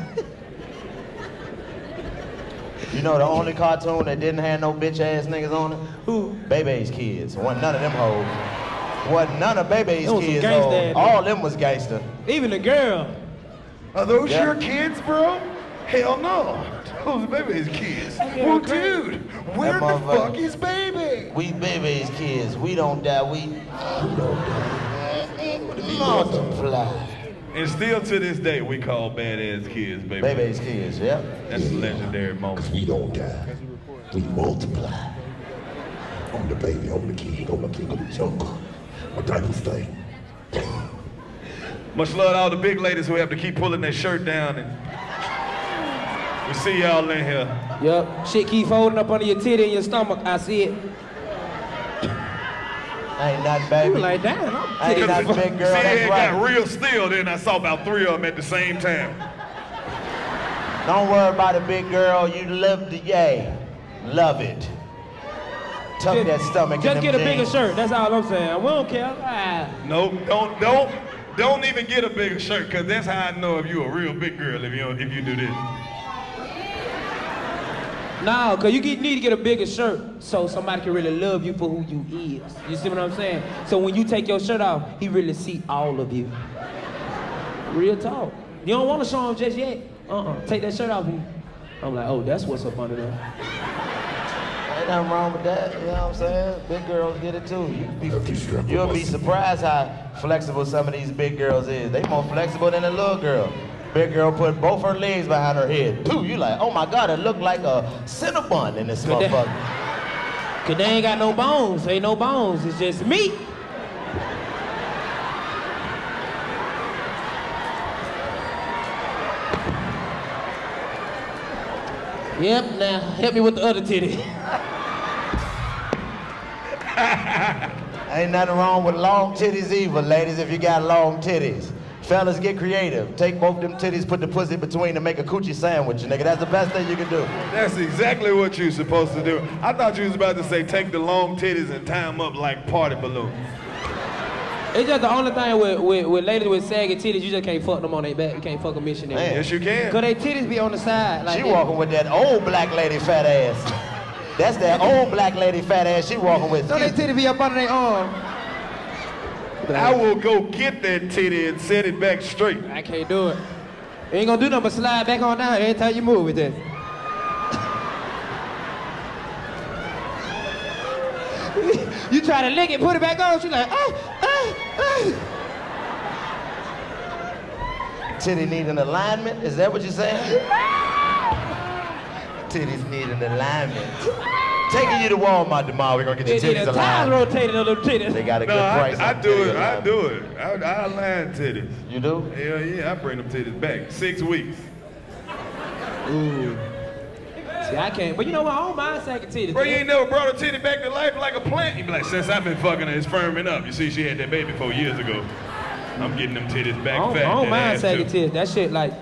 You know the only cartoon that didn't have no bitch-ass niggas on it? Who? Bebe's Kids. Wasn't none of them hoes. Wasn't none of Bebe's Kids hoes. All them was gangster. Even the girl. Are those yep. your kids, bro? Hell no, those Baby's Kids. Well, dude, where the fuck is Baby? We Baby's Kids, we don't die, we, we don't die. Multiply. And still to this day, we call badass kids Baby. Baby's Kids, yeah. That's yeah. a legendary moment. Because we don't die, we multiply. I'm the baby, I'm the kid, I'm the king of the jungle. My diaper's thing. Much love to all the big ladies who have to keep pulling their shirt down and we see y'all in here. Yup. Shit keep folding up under your titty and your stomach. I see it. Ain't nothing, baby. You like, damn, I'm titty not a big girl. See, it right. got real still, then I saw about three of them at the same time. Don't worry about a big girl. You love the yay. Love it. Tuck just, that stomach just in get them a jeans. Bigger shirt. That's all I'm saying. We don't care. Ah. Nope. Don't, don't, don't even get a bigger shirt, because that's how I know if you a real big girl, if you, if you do this. No, because you get, need to get a bigger shirt so somebody can really love you for who you is. You see what I'm saying? So when you take your shirt off, he really see all of you. Real talk. You don't want to show him just yet. Uh-uh. Take that shirt off. And I'm like, oh, that's what's up under there. Ain't nothing wrong with that. You know what I'm saying? Big girls get it too. You'll be, you'll be surprised how flexible some of these big girls is. They more flexible than a little girl. Big girl put both her legs behind her head. Pooh, you like, oh my God, it looked like a Cinnabon in this motherfucker. Cause they ain't got no bones, ain't no bones, it's just meat. Yep, now, help me with the other titty. Ain't nothing wrong with long titties either, ladies, if you got long titties. Fellas, get creative. Take both them titties, put the pussy between and make a coochie sandwich, nigga. That's the best thing you can do. That's exactly what you're supposed to do. I thought you was about to say, take the long titties and tie them up like party balloons. It's just the only thing with, with, with ladies with saggy titties, you just can't fuck them on their back. You can't fuck a missionary. Man, yes, you can. Cause their titties be on the side. Like she that. Walking with that old black lady fat ass. That's that old black lady fat ass she walking with. So their titties be up under their arm. I will go get that titty and set it back straight. I can't do it. You ain't gonna do nothing but slide back on down every time you move with that. try to lick it, put it back on, she like, ah, ah, ah. Titty need an alignment? Is that what you're saying? Titties need an alignment. Taking you to Walmart tomorrow, we're gonna get your titties aligned. They rotated on them titties. They got a no, good I, price. I, I, do it, I do it. I do it. I align titties. You do? Hell yeah, I bring them titties back. Six weeks. Ooh. See, I can't. But you know what? I don't mind sacking titties. Bro, you ain't never brought a titty back to life like a plant. You be like, since I've been fucking her, it's firming up. You see, she had that baby four years ago. I'm getting them titties back. I don't, fat, I don't mind sacking titties. That shit like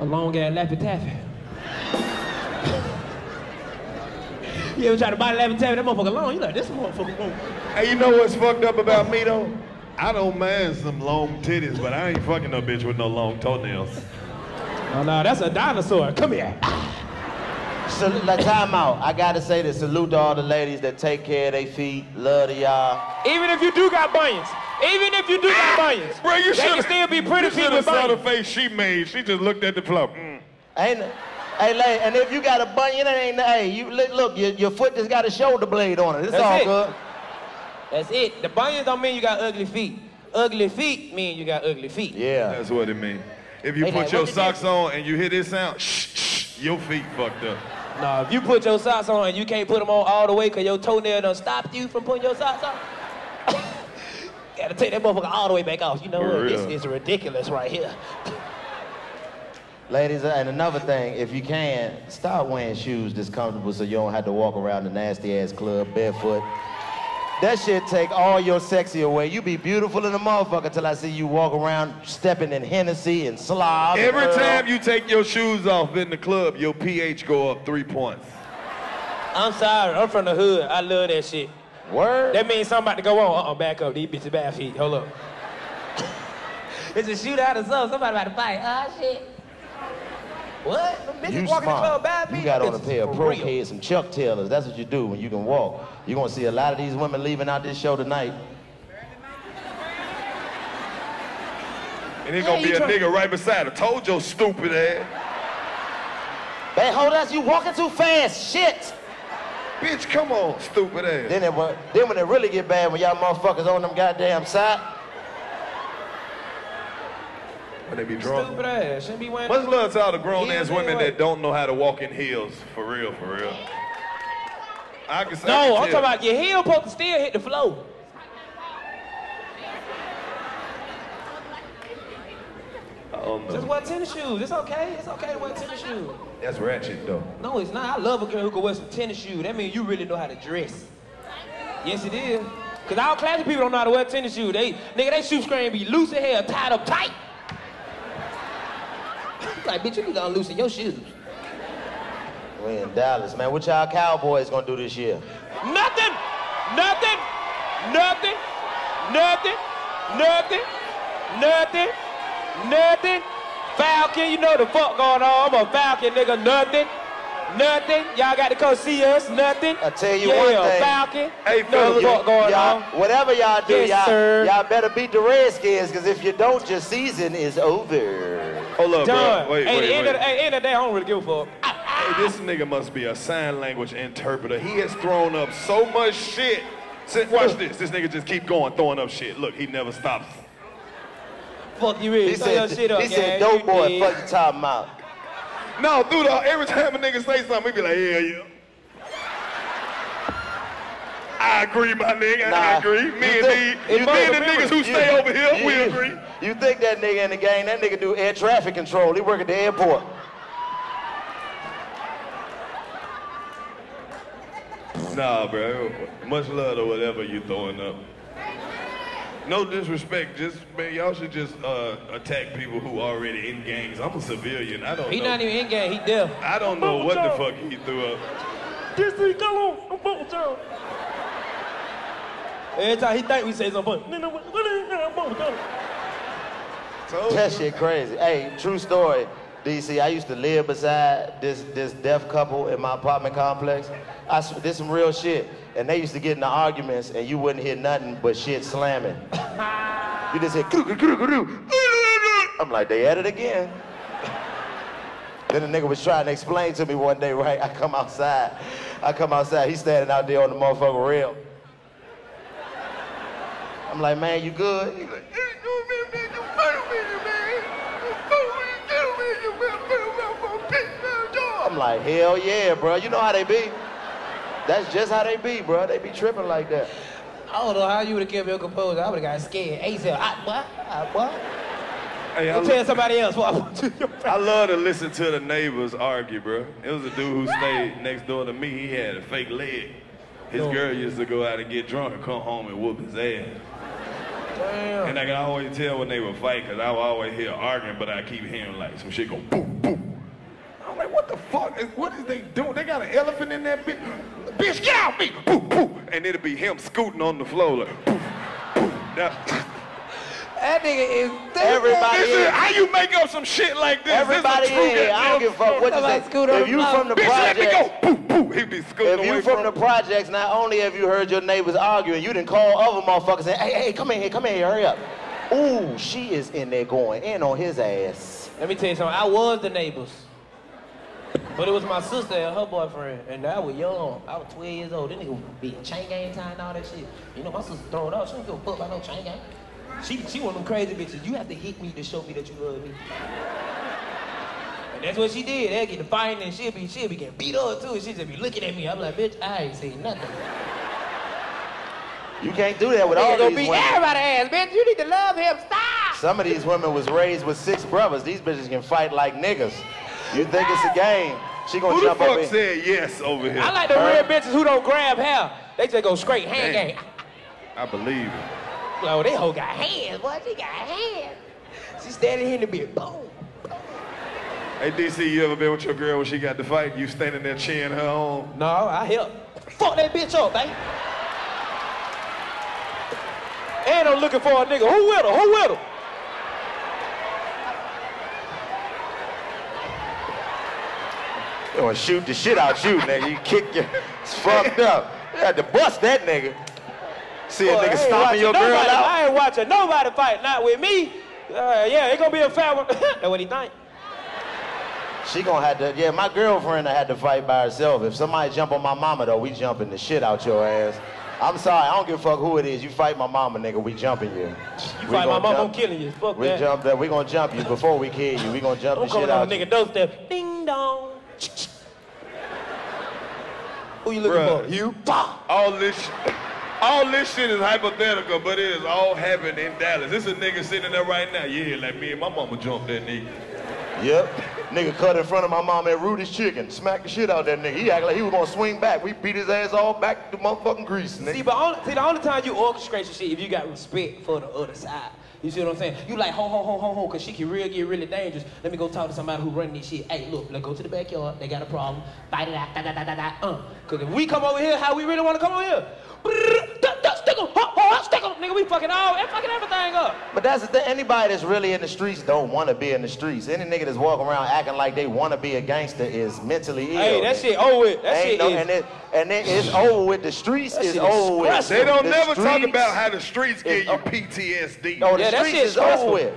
a long ass lappy taffy. You ever try to buy eleven tab that motherfucker long? You like, this motherfucker long. Hey, you know what's fucked up about me, though? I don't mind some long titties, but I ain't fucking no bitch with no long toenails. Oh, no, that's a dinosaur. Come here. So, like, time out. I got to say this. Salute to all the ladies that take care of their feet. Love to y'all. Even if you do got bunions. Even if you do got bunions. Bro, you should have still be pretty feet with bunions. You should have saw the face she made. She just looked at the floor. Mm. Ain't Hey, lady, and if you got a bunion, it ain't, hey, you, look, your, your foot just got a shoulder blade on it. It's all good. That's it. The bunions don't mean you got ugly feet. Ugly feet mean you got ugly feet. Yeah. That's what it means. If you put your socks on and you hear this sound, shh, shh, your feet fucked up. Nah, if you put your socks on and you can't put them on all the way because your toenail done stopped you from putting your socks on, gotta take that motherfucker all the way back off. You know what? This is ridiculous right here. Ladies, and another thing, if you can, start wearing shoes that's comfortable so you don't have to walk around the nasty-ass club barefoot. That shit take all your sexy away. You be beautiful in a motherfucker till I see you walk around stepping in Hennessy and slob. Every and time you take your shoes off in the club, your pH go up three points. I'm sorry, I'm from the hood. I love that shit. Word? That means something about to go on. Uh-uh, back up. These bitches bad feet. Hold up. It's a shootout or something. Somebody about to fight. Ah, shit. What? The bitches you walking smart. The club bad people? You got on a pair of pro kids, some Chuck Taylors. That's what you do when you can walk. You're going to see a lot of these women leaving out this show tonight. And there's going to be a nigga right beside her. Told your stupid ass. Hey, hold us. You walking too fast. Shit. Bitch, come on, stupid ass. Then, it, then when it really get bad, when y'all motherfuckers on them goddamn side. They be drunk. Stupid ass. Shouldn't be wearing much love to all the grown-ass women that don't know how to walk in heels. For real, for real. I can say no, I'm talking about your heel supposed to still hit the floor. Oh, no. Just wear tennis shoes. It's okay. It's okay to wear tennis shoes. That's ratchet, though. No, it's not. I love a girl who can wear some tennis shoes. That means you really know how to dress. Yes, it is. Because all classy people don't know how to wear tennis shoes. They, nigga, they shoe screen be loose in hell, tied up tight. Like, bitch, you can go loosen your shoes. We in Dallas, man. What y'all Cowboys gonna do this year? Nothing! Nothing! Nothing! Nothing! Nothing! Nothing! Nothing! Falcon, you know the fuck going on. I'm a Falcon, nigga. Nothing! Nothing! Y'all got to come see us. Nothing! I tell you yeah, one thing. Falcon. Hey, fellas, what going on? Whatever y'all do, yes, y'all, y'all better beat the Redskins, because if you don't, your season is over. Hold up, John, bro. Wait, hey, wait, the end wait. Of the, hey, end of the day, I don't really give a fuck. Hey, this nigga must be a sign language interpreter. He has thrown up so much shit. Since, watch this. This nigga just keep going, throwing up shit. Look, he never stops. Fuck you, really. He throw said, your shit up, he said, dope boy, did. Fuck you talking about. No, dude, every time a nigga say something, he be like, yeah, yeah. I agree, my nigga. Nah, I agree. Me and me. You think the niggas who stay you, over here, you, we agree. You think that nigga in the gang, that nigga do air traffic control. He work at the airport. Nah, bro. Much love to whatever you throwing up. No disrespect. Just, man, y'all should just uh, attack people who already in gangs. I'm a civilian. I don't he know. He not even in gang. He deaf. I don't I'm know what the fuck he threw up. This thing, come on. I'm fucking y'all. Every time he think we say something funny. That shit crazy. Hey, true story, D C. I used to live beside this this deaf couple in my apartment complex. I did some real shit, and they used to get into arguments, and you wouldn't hear nothing but shit slamming. You just hear, "Koo, koo, koo, koo." I'm like, they at it again. Then a nigga was trying to explain to me one day, right? I come outside. I come outside. He's standing out there on the motherfucking rail. I'm like, man, you good? He's like, I'm like, hell yeah, bro. You know how they be. That's just how they be, bro. They be tripping like that. I don't know how you would have kept your composure. I would have got scared. A$AP, I, what? I, what? Hey, I tell somebody else what I want to do. I love to listen to the neighbors argue, bro. It was a dude who stayed next door to me. He had a fake leg. His no. girl used to go out and get drunk and come home and whoop his ass. Damn. And I can always tell when they would fight, because I would always hear arguing, but I keep hearing like some shit go boom, boom. I'm like, what the fuck? Is, what is they doing? They got an elephant in that bitch. Bitch, get out me! Boop, boop. And it'll be him scooting on the floor like, boop, boop. Now, that nigga is thick. Everybody is. How you make up some shit like this? Everybody is. I don't give a fuck what you say. If you from the projects, let me go. Poof, poof. He be scooting away from. If you from the projects, not only have you heard your neighbors arguing, you done call other motherfuckers and hey, hey, come in here, come in here, hurry up. Ooh, she is in there going in on his ass. Let me tell you something. I was the neighbors, but it was my sister and her boyfriend, and I was young. I was twelve years old. This nigga be chain gang time and all that shit. You know, my sister throwing up. She don't give a fuck about no chain gang. She, she one of them crazy bitches. You have to hit me to show me that you love me. And that's what she did. They'll get to fighting and she'll be, she'll be getting beat up too. She just be looking at me. I'm like, bitch, I ain't seen nothing. You can't do that with all these women. Everybody ass, bitch. You need to love him. Stop. Some of these women was raised with six brothers. These bitches can fight like niggas. You think it's a game. She gonna jump up in. Who the fuck said yes over here? I like the real bitches who don't grab hair. They just go straight hand game. I believe it. Oh, they hoe got hands, boy. She got hands. She's standing here in the bed. Boom, boom. Hey, D C, you ever been with your girl when she got the fight? You standing there cheering her on? No, I help. Fuck that bitch up, baby. And I'm looking for a nigga. Who with her? Who with her? They want to shoot the shit out you, nigga. You kick your... It's fucked up. You had to bust that nigga. See a boy, nigga stomping your nobody, girl out. I ain't watching nobody fight, not with me. Uh, yeah, it's gonna be a foul one. That's what he think. She gonna have to, yeah, my girlfriend had to fight by herself. If somebody jump on my mama though, we jumping the shit out your ass. I'm sorry, I don't give a fuck who it is. You fight my mama, nigga, we jumping you. You we fight my mama, I'm killing you, fuck we that. We jump that, we gonna jump you before we kill you. We gonna jump the shit out. I'm coming on a nigga dope step. Ding dong. Who you looking Bruh, for? You? All this All this shit is hypothetical, but it is all happened in Dallas. This a nigga sitting there right now. Yeah, like me and my mama jumped that nigga. Yep. Nigga cut in front of my mama at Rudy's Chicken. Smacked the shit out that nigga. He act like he was gonna swing back. We beat his ass all back to motherfucking grease, nigga. See, but only, see, the only time you orchestrate your shit if you got respect for the other side. You see what I'm saying? You like, ho, ho, ho, ho, ho, because she can real get really dangerous. Let me go talk to somebody who running this shit. Hey, look, let's go to the backyard. They got a problem. Fight it out, da, da, da, da, da, uh. Because if we come over here, how we really want to come over here? Stick 'em, stick 'em, nigga. We fucking all, fucking everything up. But that's the thing. Anybody that's really in the streets don't want to be in the streets. Any nigga that's walking around acting like they want to be a gangster is mentally ill. Hey, that shit over with. That shit no, is. And it, and it, it's over with. The streets is over with. They don't the never talk about how the streets get you P T S D. No, the yeah, streets is stressful. Over with.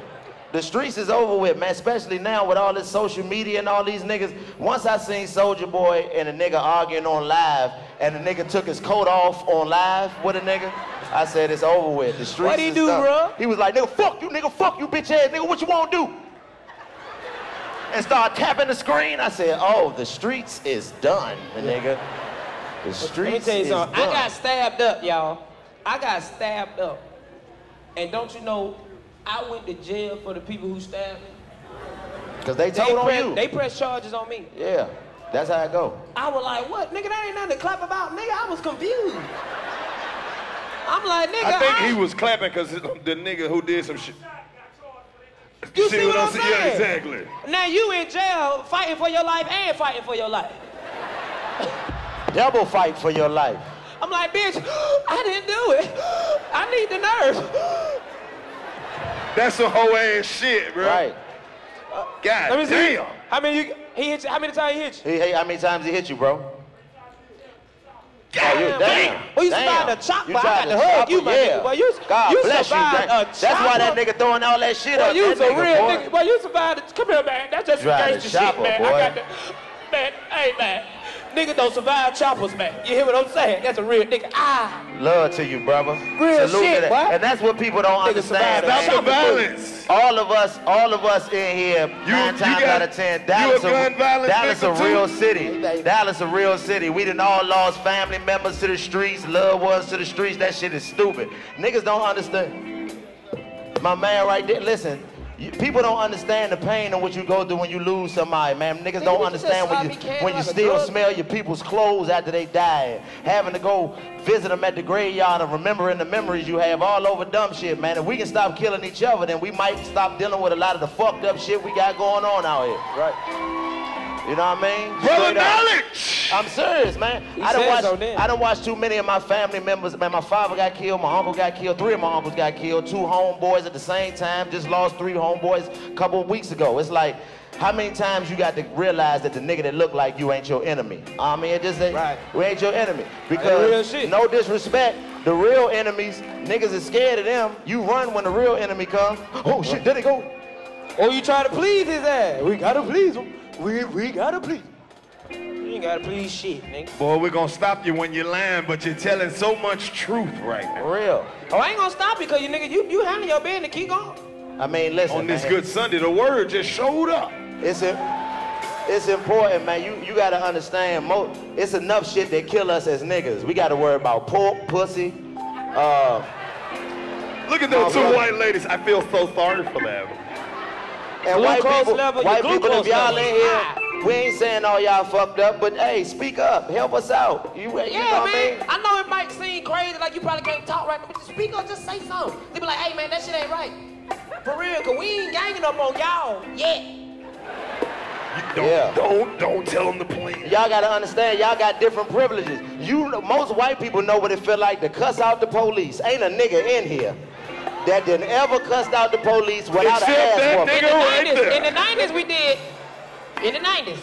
The streets is over with, man, especially now with all this social media and all these niggas. Once I seen Soulja Boy and a nigga arguing on live, and the nigga took his coat off on live with a nigga, I said it's over with. The streets. What he do, bro? He was like, nigga, fuck you, nigga, fuck you, bitch ass, nigga, what you wanna do? And start tapping the screen. I said, oh, the streets is done, my nigga. The streets. Let me tell you something. I got stabbed up, y'all. I got stabbed up, and don't you know? I went to jail for the people who stabbed me. Cause they told on you. They pressed charges on me. Yeah, that's how it go. I was like, what? Nigga, that ain't nothing to clap about. Nigga, I was confused. I'm like, nigga, I think I... he was clapping cause the nigga who did some shit. You see, see what, what I'm saying? Yeah, exactly. Now you in jail fighting for your life and fighting for your life. Double fight for your life. I'm like, bitch, I didn't do it. I need the nerve. That's some whole ass shit, bro. Right. Uh, God let me see. Damn. How many you, he hit you? How many times he hit you? He, he, how many times he hit you, bro? God oh, you, damn. damn. Well, you survived a chop, but I got to hug you, my yeah. nigga. Well, you, God you bless you. That's why that nigga throwing all that shit well, up. You was a real nigga. Well, you survived. A, come here, man. That's just gangster shit, man. Boy. I got to, man. Hey, man. Nigga don't survive choppers, man. You hear what I'm saying? That's a real nigga. Ah. Love to you, brother. Real Salute shit, boy. And that's what people don't nigga understand. That's the violence. All of us, all of us in here, you, nine you times got, out of ten, Dallas, a, a, Dallas a real city. Hey, Dallas a real city. We done all lost family members to the streets, loved ones to the streets. That shit is stupid. Niggas don't understand. My man right there, listen. You, people don't understand the pain and what you go through when you lose somebody, man. Niggas Nigga, don't understand when you when you like still smell your people's clothes after they died. Having to go visit them at the graveyard and remembering the memories you have all over dumb shit, man. If we can stop killing each other, then we might stop dealing with a lot of the fucked up shit we got going on out here. Right. You know what I mean? Brother knowledge! I'm serious, man. He I don't watch so, I don't watch too many of my family members. Man, my father got killed, my uncle got killed, three of my uncles got killed, two homeboys at the same time, just lost three homeboys a couple of weeks ago. It's like, how many times you got to realize that the nigga that look like you ain't your enemy? I mean, it just ain't, right. we ain't your enemy. Because, real no disrespect, the real enemies, niggas is scared of them. You run when the real enemy comes. Oh shit, there they go. Or you try to please his ass. We gotta please him. We, we gotta please him. You ain't gotta please shit, nigga. Boy, we're gonna stop you when you're lying, but you're telling so much truth right now. For real. Oh, I ain't gonna stop you, because you nigga, you, you handle your business, keep going. I mean, listen, on this man. Good Sunday, the word just showed up. It's, it's important, man. You, you got to understand, mo it's enough shit that kill us as niggas. We got to worry about pork, pussy. Uh, Look at those two brother. white ladies. I feel so sorry for them. And white people, level, white people, if y'all in here, we ain't saying all y'all fucked up, but hey, speak up. Help us out. You, you yeah, know man. What I mean? I know it might seem crazy, like you probably can't talk right now, but just speak up, just say something. They be like, hey, man, that shit ain't right. For real, because we ain't ganging up on y'all yet. You don't, yeah. don't, don't tell them the plan. Y'all gotta understand, y'all got different privileges. You, most white people know what it feel like to cuss out the police. Ain't a nigga in here that didn't ever cuss out the police without an ass whooping. In the nineties, we did. In the nineties.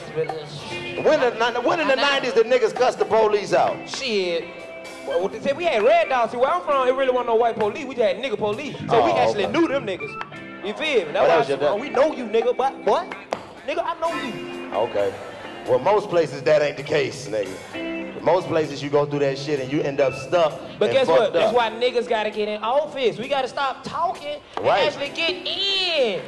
When, the, when in the nineties the niggas cussed the police out? Shit. Well, we had red dogs. See, where I'm from, it really wasn't no white police. We just had nigga police. So oh, we actually okay. knew them niggas. You feel me? That's why I said, oh, we know you, nigga, but what? Nigga, I know you. Okay. Well, most places that ain't the case, nigga. Most places you go through that shit and you end up stuck. But guess what? Up. That's why niggas gotta get in office. We gotta stop talking right. and actually get in.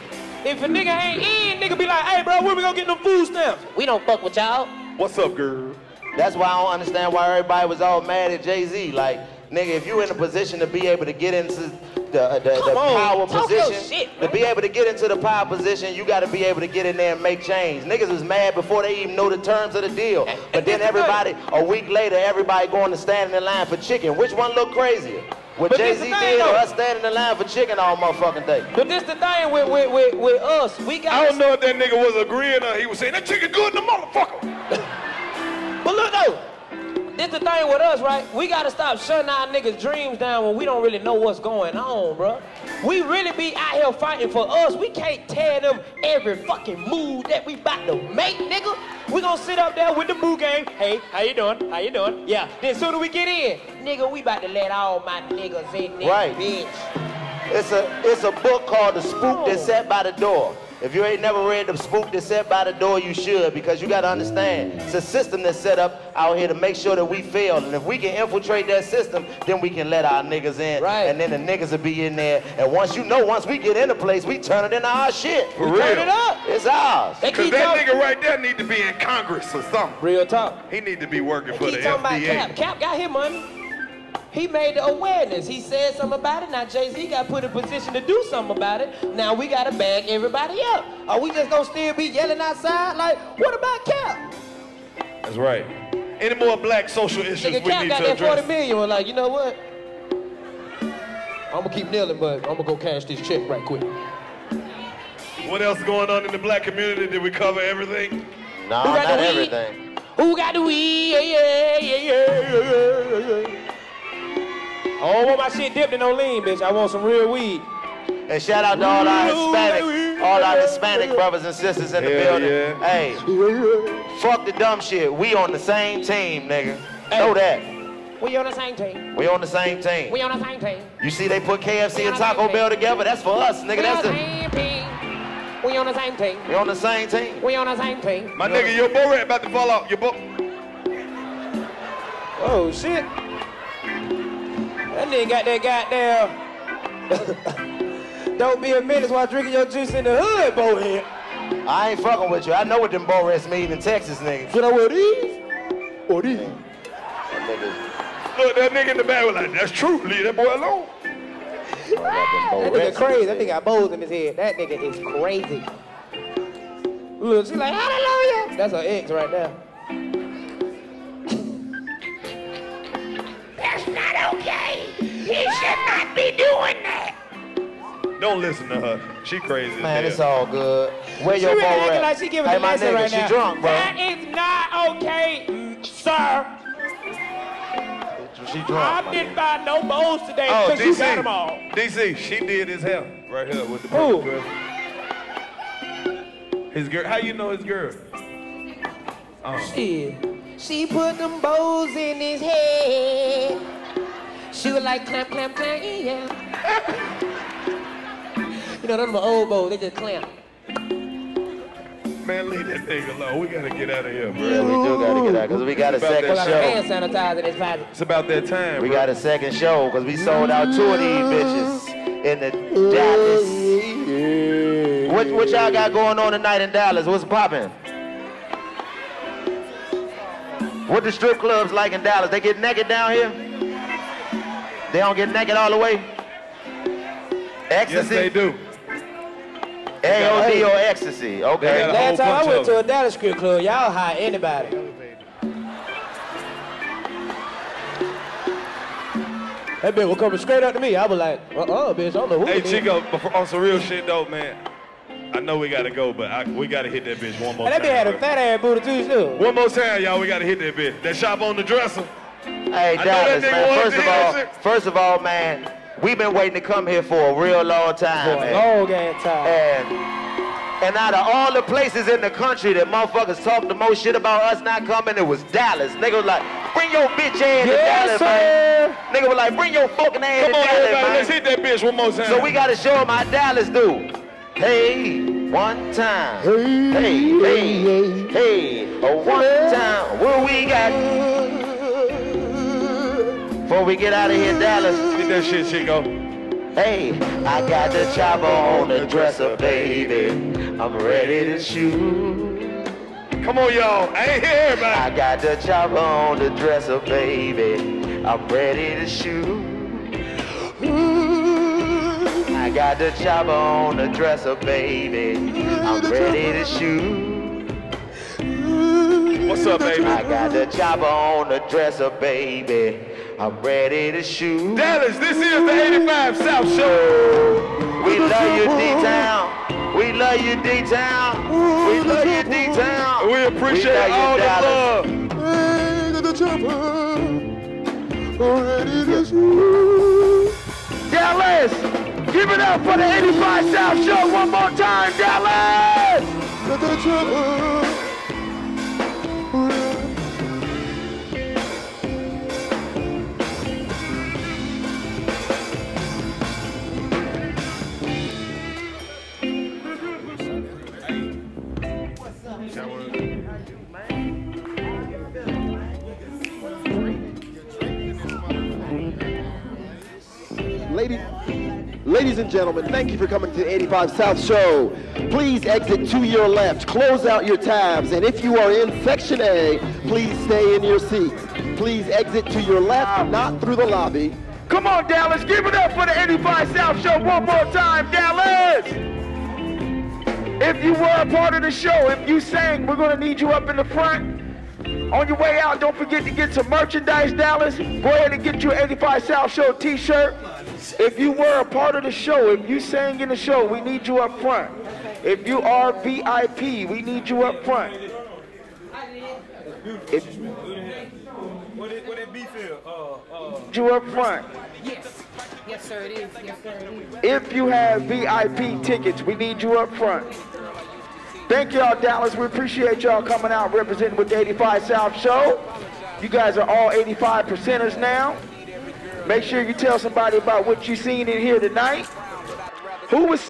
If a nigga ain't in, nigga be like, hey, bro, where we gonna get them food stamps? We don't fuck with y'all. What's up, girl? That's why I don't understand why everybody was all mad at Jay-Z. Like, nigga, if you in a position to be able to get into the, the, the power position, shit, to be able to get into the power position, you got to be able to get in there and make change. Niggas was mad before they even know the terms of the deal. And, but and then everybody, good. a week later, everybody going to stand in line for chicken. Which one looked crazier? What Jay-Z did or us standing in line for chicken all motherfucking day? But this the thing with, with, with, with us. We got. I don't know if that nigga was agreeing or he was saying, that chicken good in the motherfucker. But look though, this the thing with us, right? We gotta stop shutting our niggas' dreams down when we don't really know what's going on, bro. We really be out here fighting for us. We can't tell them every fucking move that we about to make, nigga. We gonna sit up there with the boo gang. Hey, how you doing? How you doing? Yeah. Then soon as we get in, nigga, we about to let all my niggas in there, right. bitch. It's a, it's a book called The Spook That Sat By The Door. If you ain't never read The Spook That Sat By The Door, you should, because you gotta understand, it's a system that's set up out here to make sure that we fail. And if we can infiltrate that system, then we can let our niggas in. Right. And then the niggas will be in there. And once you know, once we get in the place, we turn it into our shit. For real. Turn it up. It's ours. Because that nigga right there need to be in Congress or something. Real talk. He need to be working for the F D A. Keep talking about Cap. Cap got his money. He made the awareness. He said something about it. Now Jay-Z got put in position to do something about it. Now we gotta bag everybody up. Are we just gonna still be yelling outside? Like, what about Cap? That's right. Any more black social issues Nigga, we Cap need to address? Cap got that forty million. Like, you know what? I'm gonna keep kneeling, but I'm gonna go cash this check right quick. What else going on in the black community? Did we cover everything? No, nah, not everything. Who got the weed? Yeah, yeah, yeah, yeah, yeah, yeah. I don't want my shit dipped in no lean, bitch. I want some real weed. And shout out to all our Hispanic, all our Hispanic brothers and sisters in the Hell building. Yeah. Hey, fuck the dumb shit. We on the same team, nigga. Hey. Know that. We on the same team. We on the same team. We on the same team. You see they put K F C and Taco Bell together? That's for us, nigga. We That's the... We on the same team. We on the same team. We on the same team. My nigga, your boy rat about to fall off. Your boy... Oh, shit. That nigga got that goddamn don't be a menace while drinking your juice in the hood, Bohead. I ain't fucking with you. I know what them bull rats mean in Texas, nigga. You know what these? Or these? That nigga. Look, that nigga in the back was like, that's true. Leave that boy alone. That nigga crazy. That nigga got bowls in his head. That nigga is crazy. Look, she's like, hallelujah. That's her ex right now. That's not okay. He should not be doing that. Don't listen to her. She crazy. Man, it's all good. Where your boy at? She really acting like she giving a lesson right now. She drunk, bro. That is not okay, sir. She drunk, I didn't buy no bowls today because oh, you got them all. D C, she did his hair right here with the purple girl. His girl, how you know his girl? Oh. She, she put them bowls in his head. She was like, clamp, clamp, clamp, yeah. You know, those are old bowls, they just clamp. Man, leave that thing alone. We gotta get out of here, bro. Yeah, we do gotta get out, cause we got a second show. It's about that time. We bro. got a second show, cause we sold out two of these bitches in the Dallas. Yeah. What what y'all got going on tonight in Dallas? What's poppin'? What the strip clubs like in Dallas? They get naked down here? They don't get naked all the way? Ecstasy? Yes, they do. A O D or ecstasy, okay. Last time I went to a Dallas strip club, y'all hire anybody. That bitch was coming straight up to me. I was like, uh-uh, bitch, I don't know who. Hey, Chico, on some real shit though, man. I know we gotta go, but I, we gotta hit that bitch one more time. That bitch had a fat ass booty too, too. One more time, y'all. We gotta hit that bitch. That shop on the dresser. Hey, Dallas, man. First of all, first of all, man. We've been waiting to come here for a real long time. For a man. long ass time. And, and out of all the places in the country that motherfuckers talk the most shit about us not coming, it was Dallas. Nigga was like, bring your bitch ass yes, to Dallas, sir. man. Nigga was like, bring your fucking ass come to on, Dallas, everybody. man. Let's hit that bitch one more time. So we got to show them how Dallas do. Hey, one time. Hey, hey, hey, hey. hey. Oh, one time. What we got? Before we get out of here, Dallas. Get that shit, Chico. Hey, I got the chopper on the dresser, baby. I'm ready to shoot. Come on, y'all. I ain't here, everybody. I got the chopper on the dresser, baby. I'm ready to shoot. I got the chopper on the dresser, baby. I'm ready to shoot. What's up, baby? I got the chopper on the dresser, baby. I'm ready to shoot. Dallas, this is the eighty-five South Show. We love you, D-Town. We love you, D-Town. We love you, D-Town. We appreciate all the love. I got the chopper. I'm ready to shoot. Dallas, give it up for the eighty-five South Show one more time, Dallas. Got the chopper. Ladies, ladies and gentlemen, thank you for coming to the eighty-five South Show. Please exit to your left, close out your tabs, and if you are in Section A, please stay in your seats. Please exit to your left, not through the lobby. Come on, Dallas, give it up for the eighty-five South Show one more time, Dallas! If you were a part of the show, if you sang, we're gonna need you up in the front. On your way out, don't forget to get some merchandise, Dallas. Go ahead and get your eighty-five South Show t-shirt. If you were a part of the show, if you sang in the show, we need you up front. If you are V I P, we need you up front. If what it, what it be feel? Uh, uh, you up front. Yes. Yes, sir, it is. Yes, sir, it is. If you have V I P tickets, we need you up front. Thank y'all, Dallas. We appreciate y'all coming out representing with the eighty-five South Show. You guys are all eighty-five percenters now. Make sure you tell somebody about what you seen in here tonight. Who was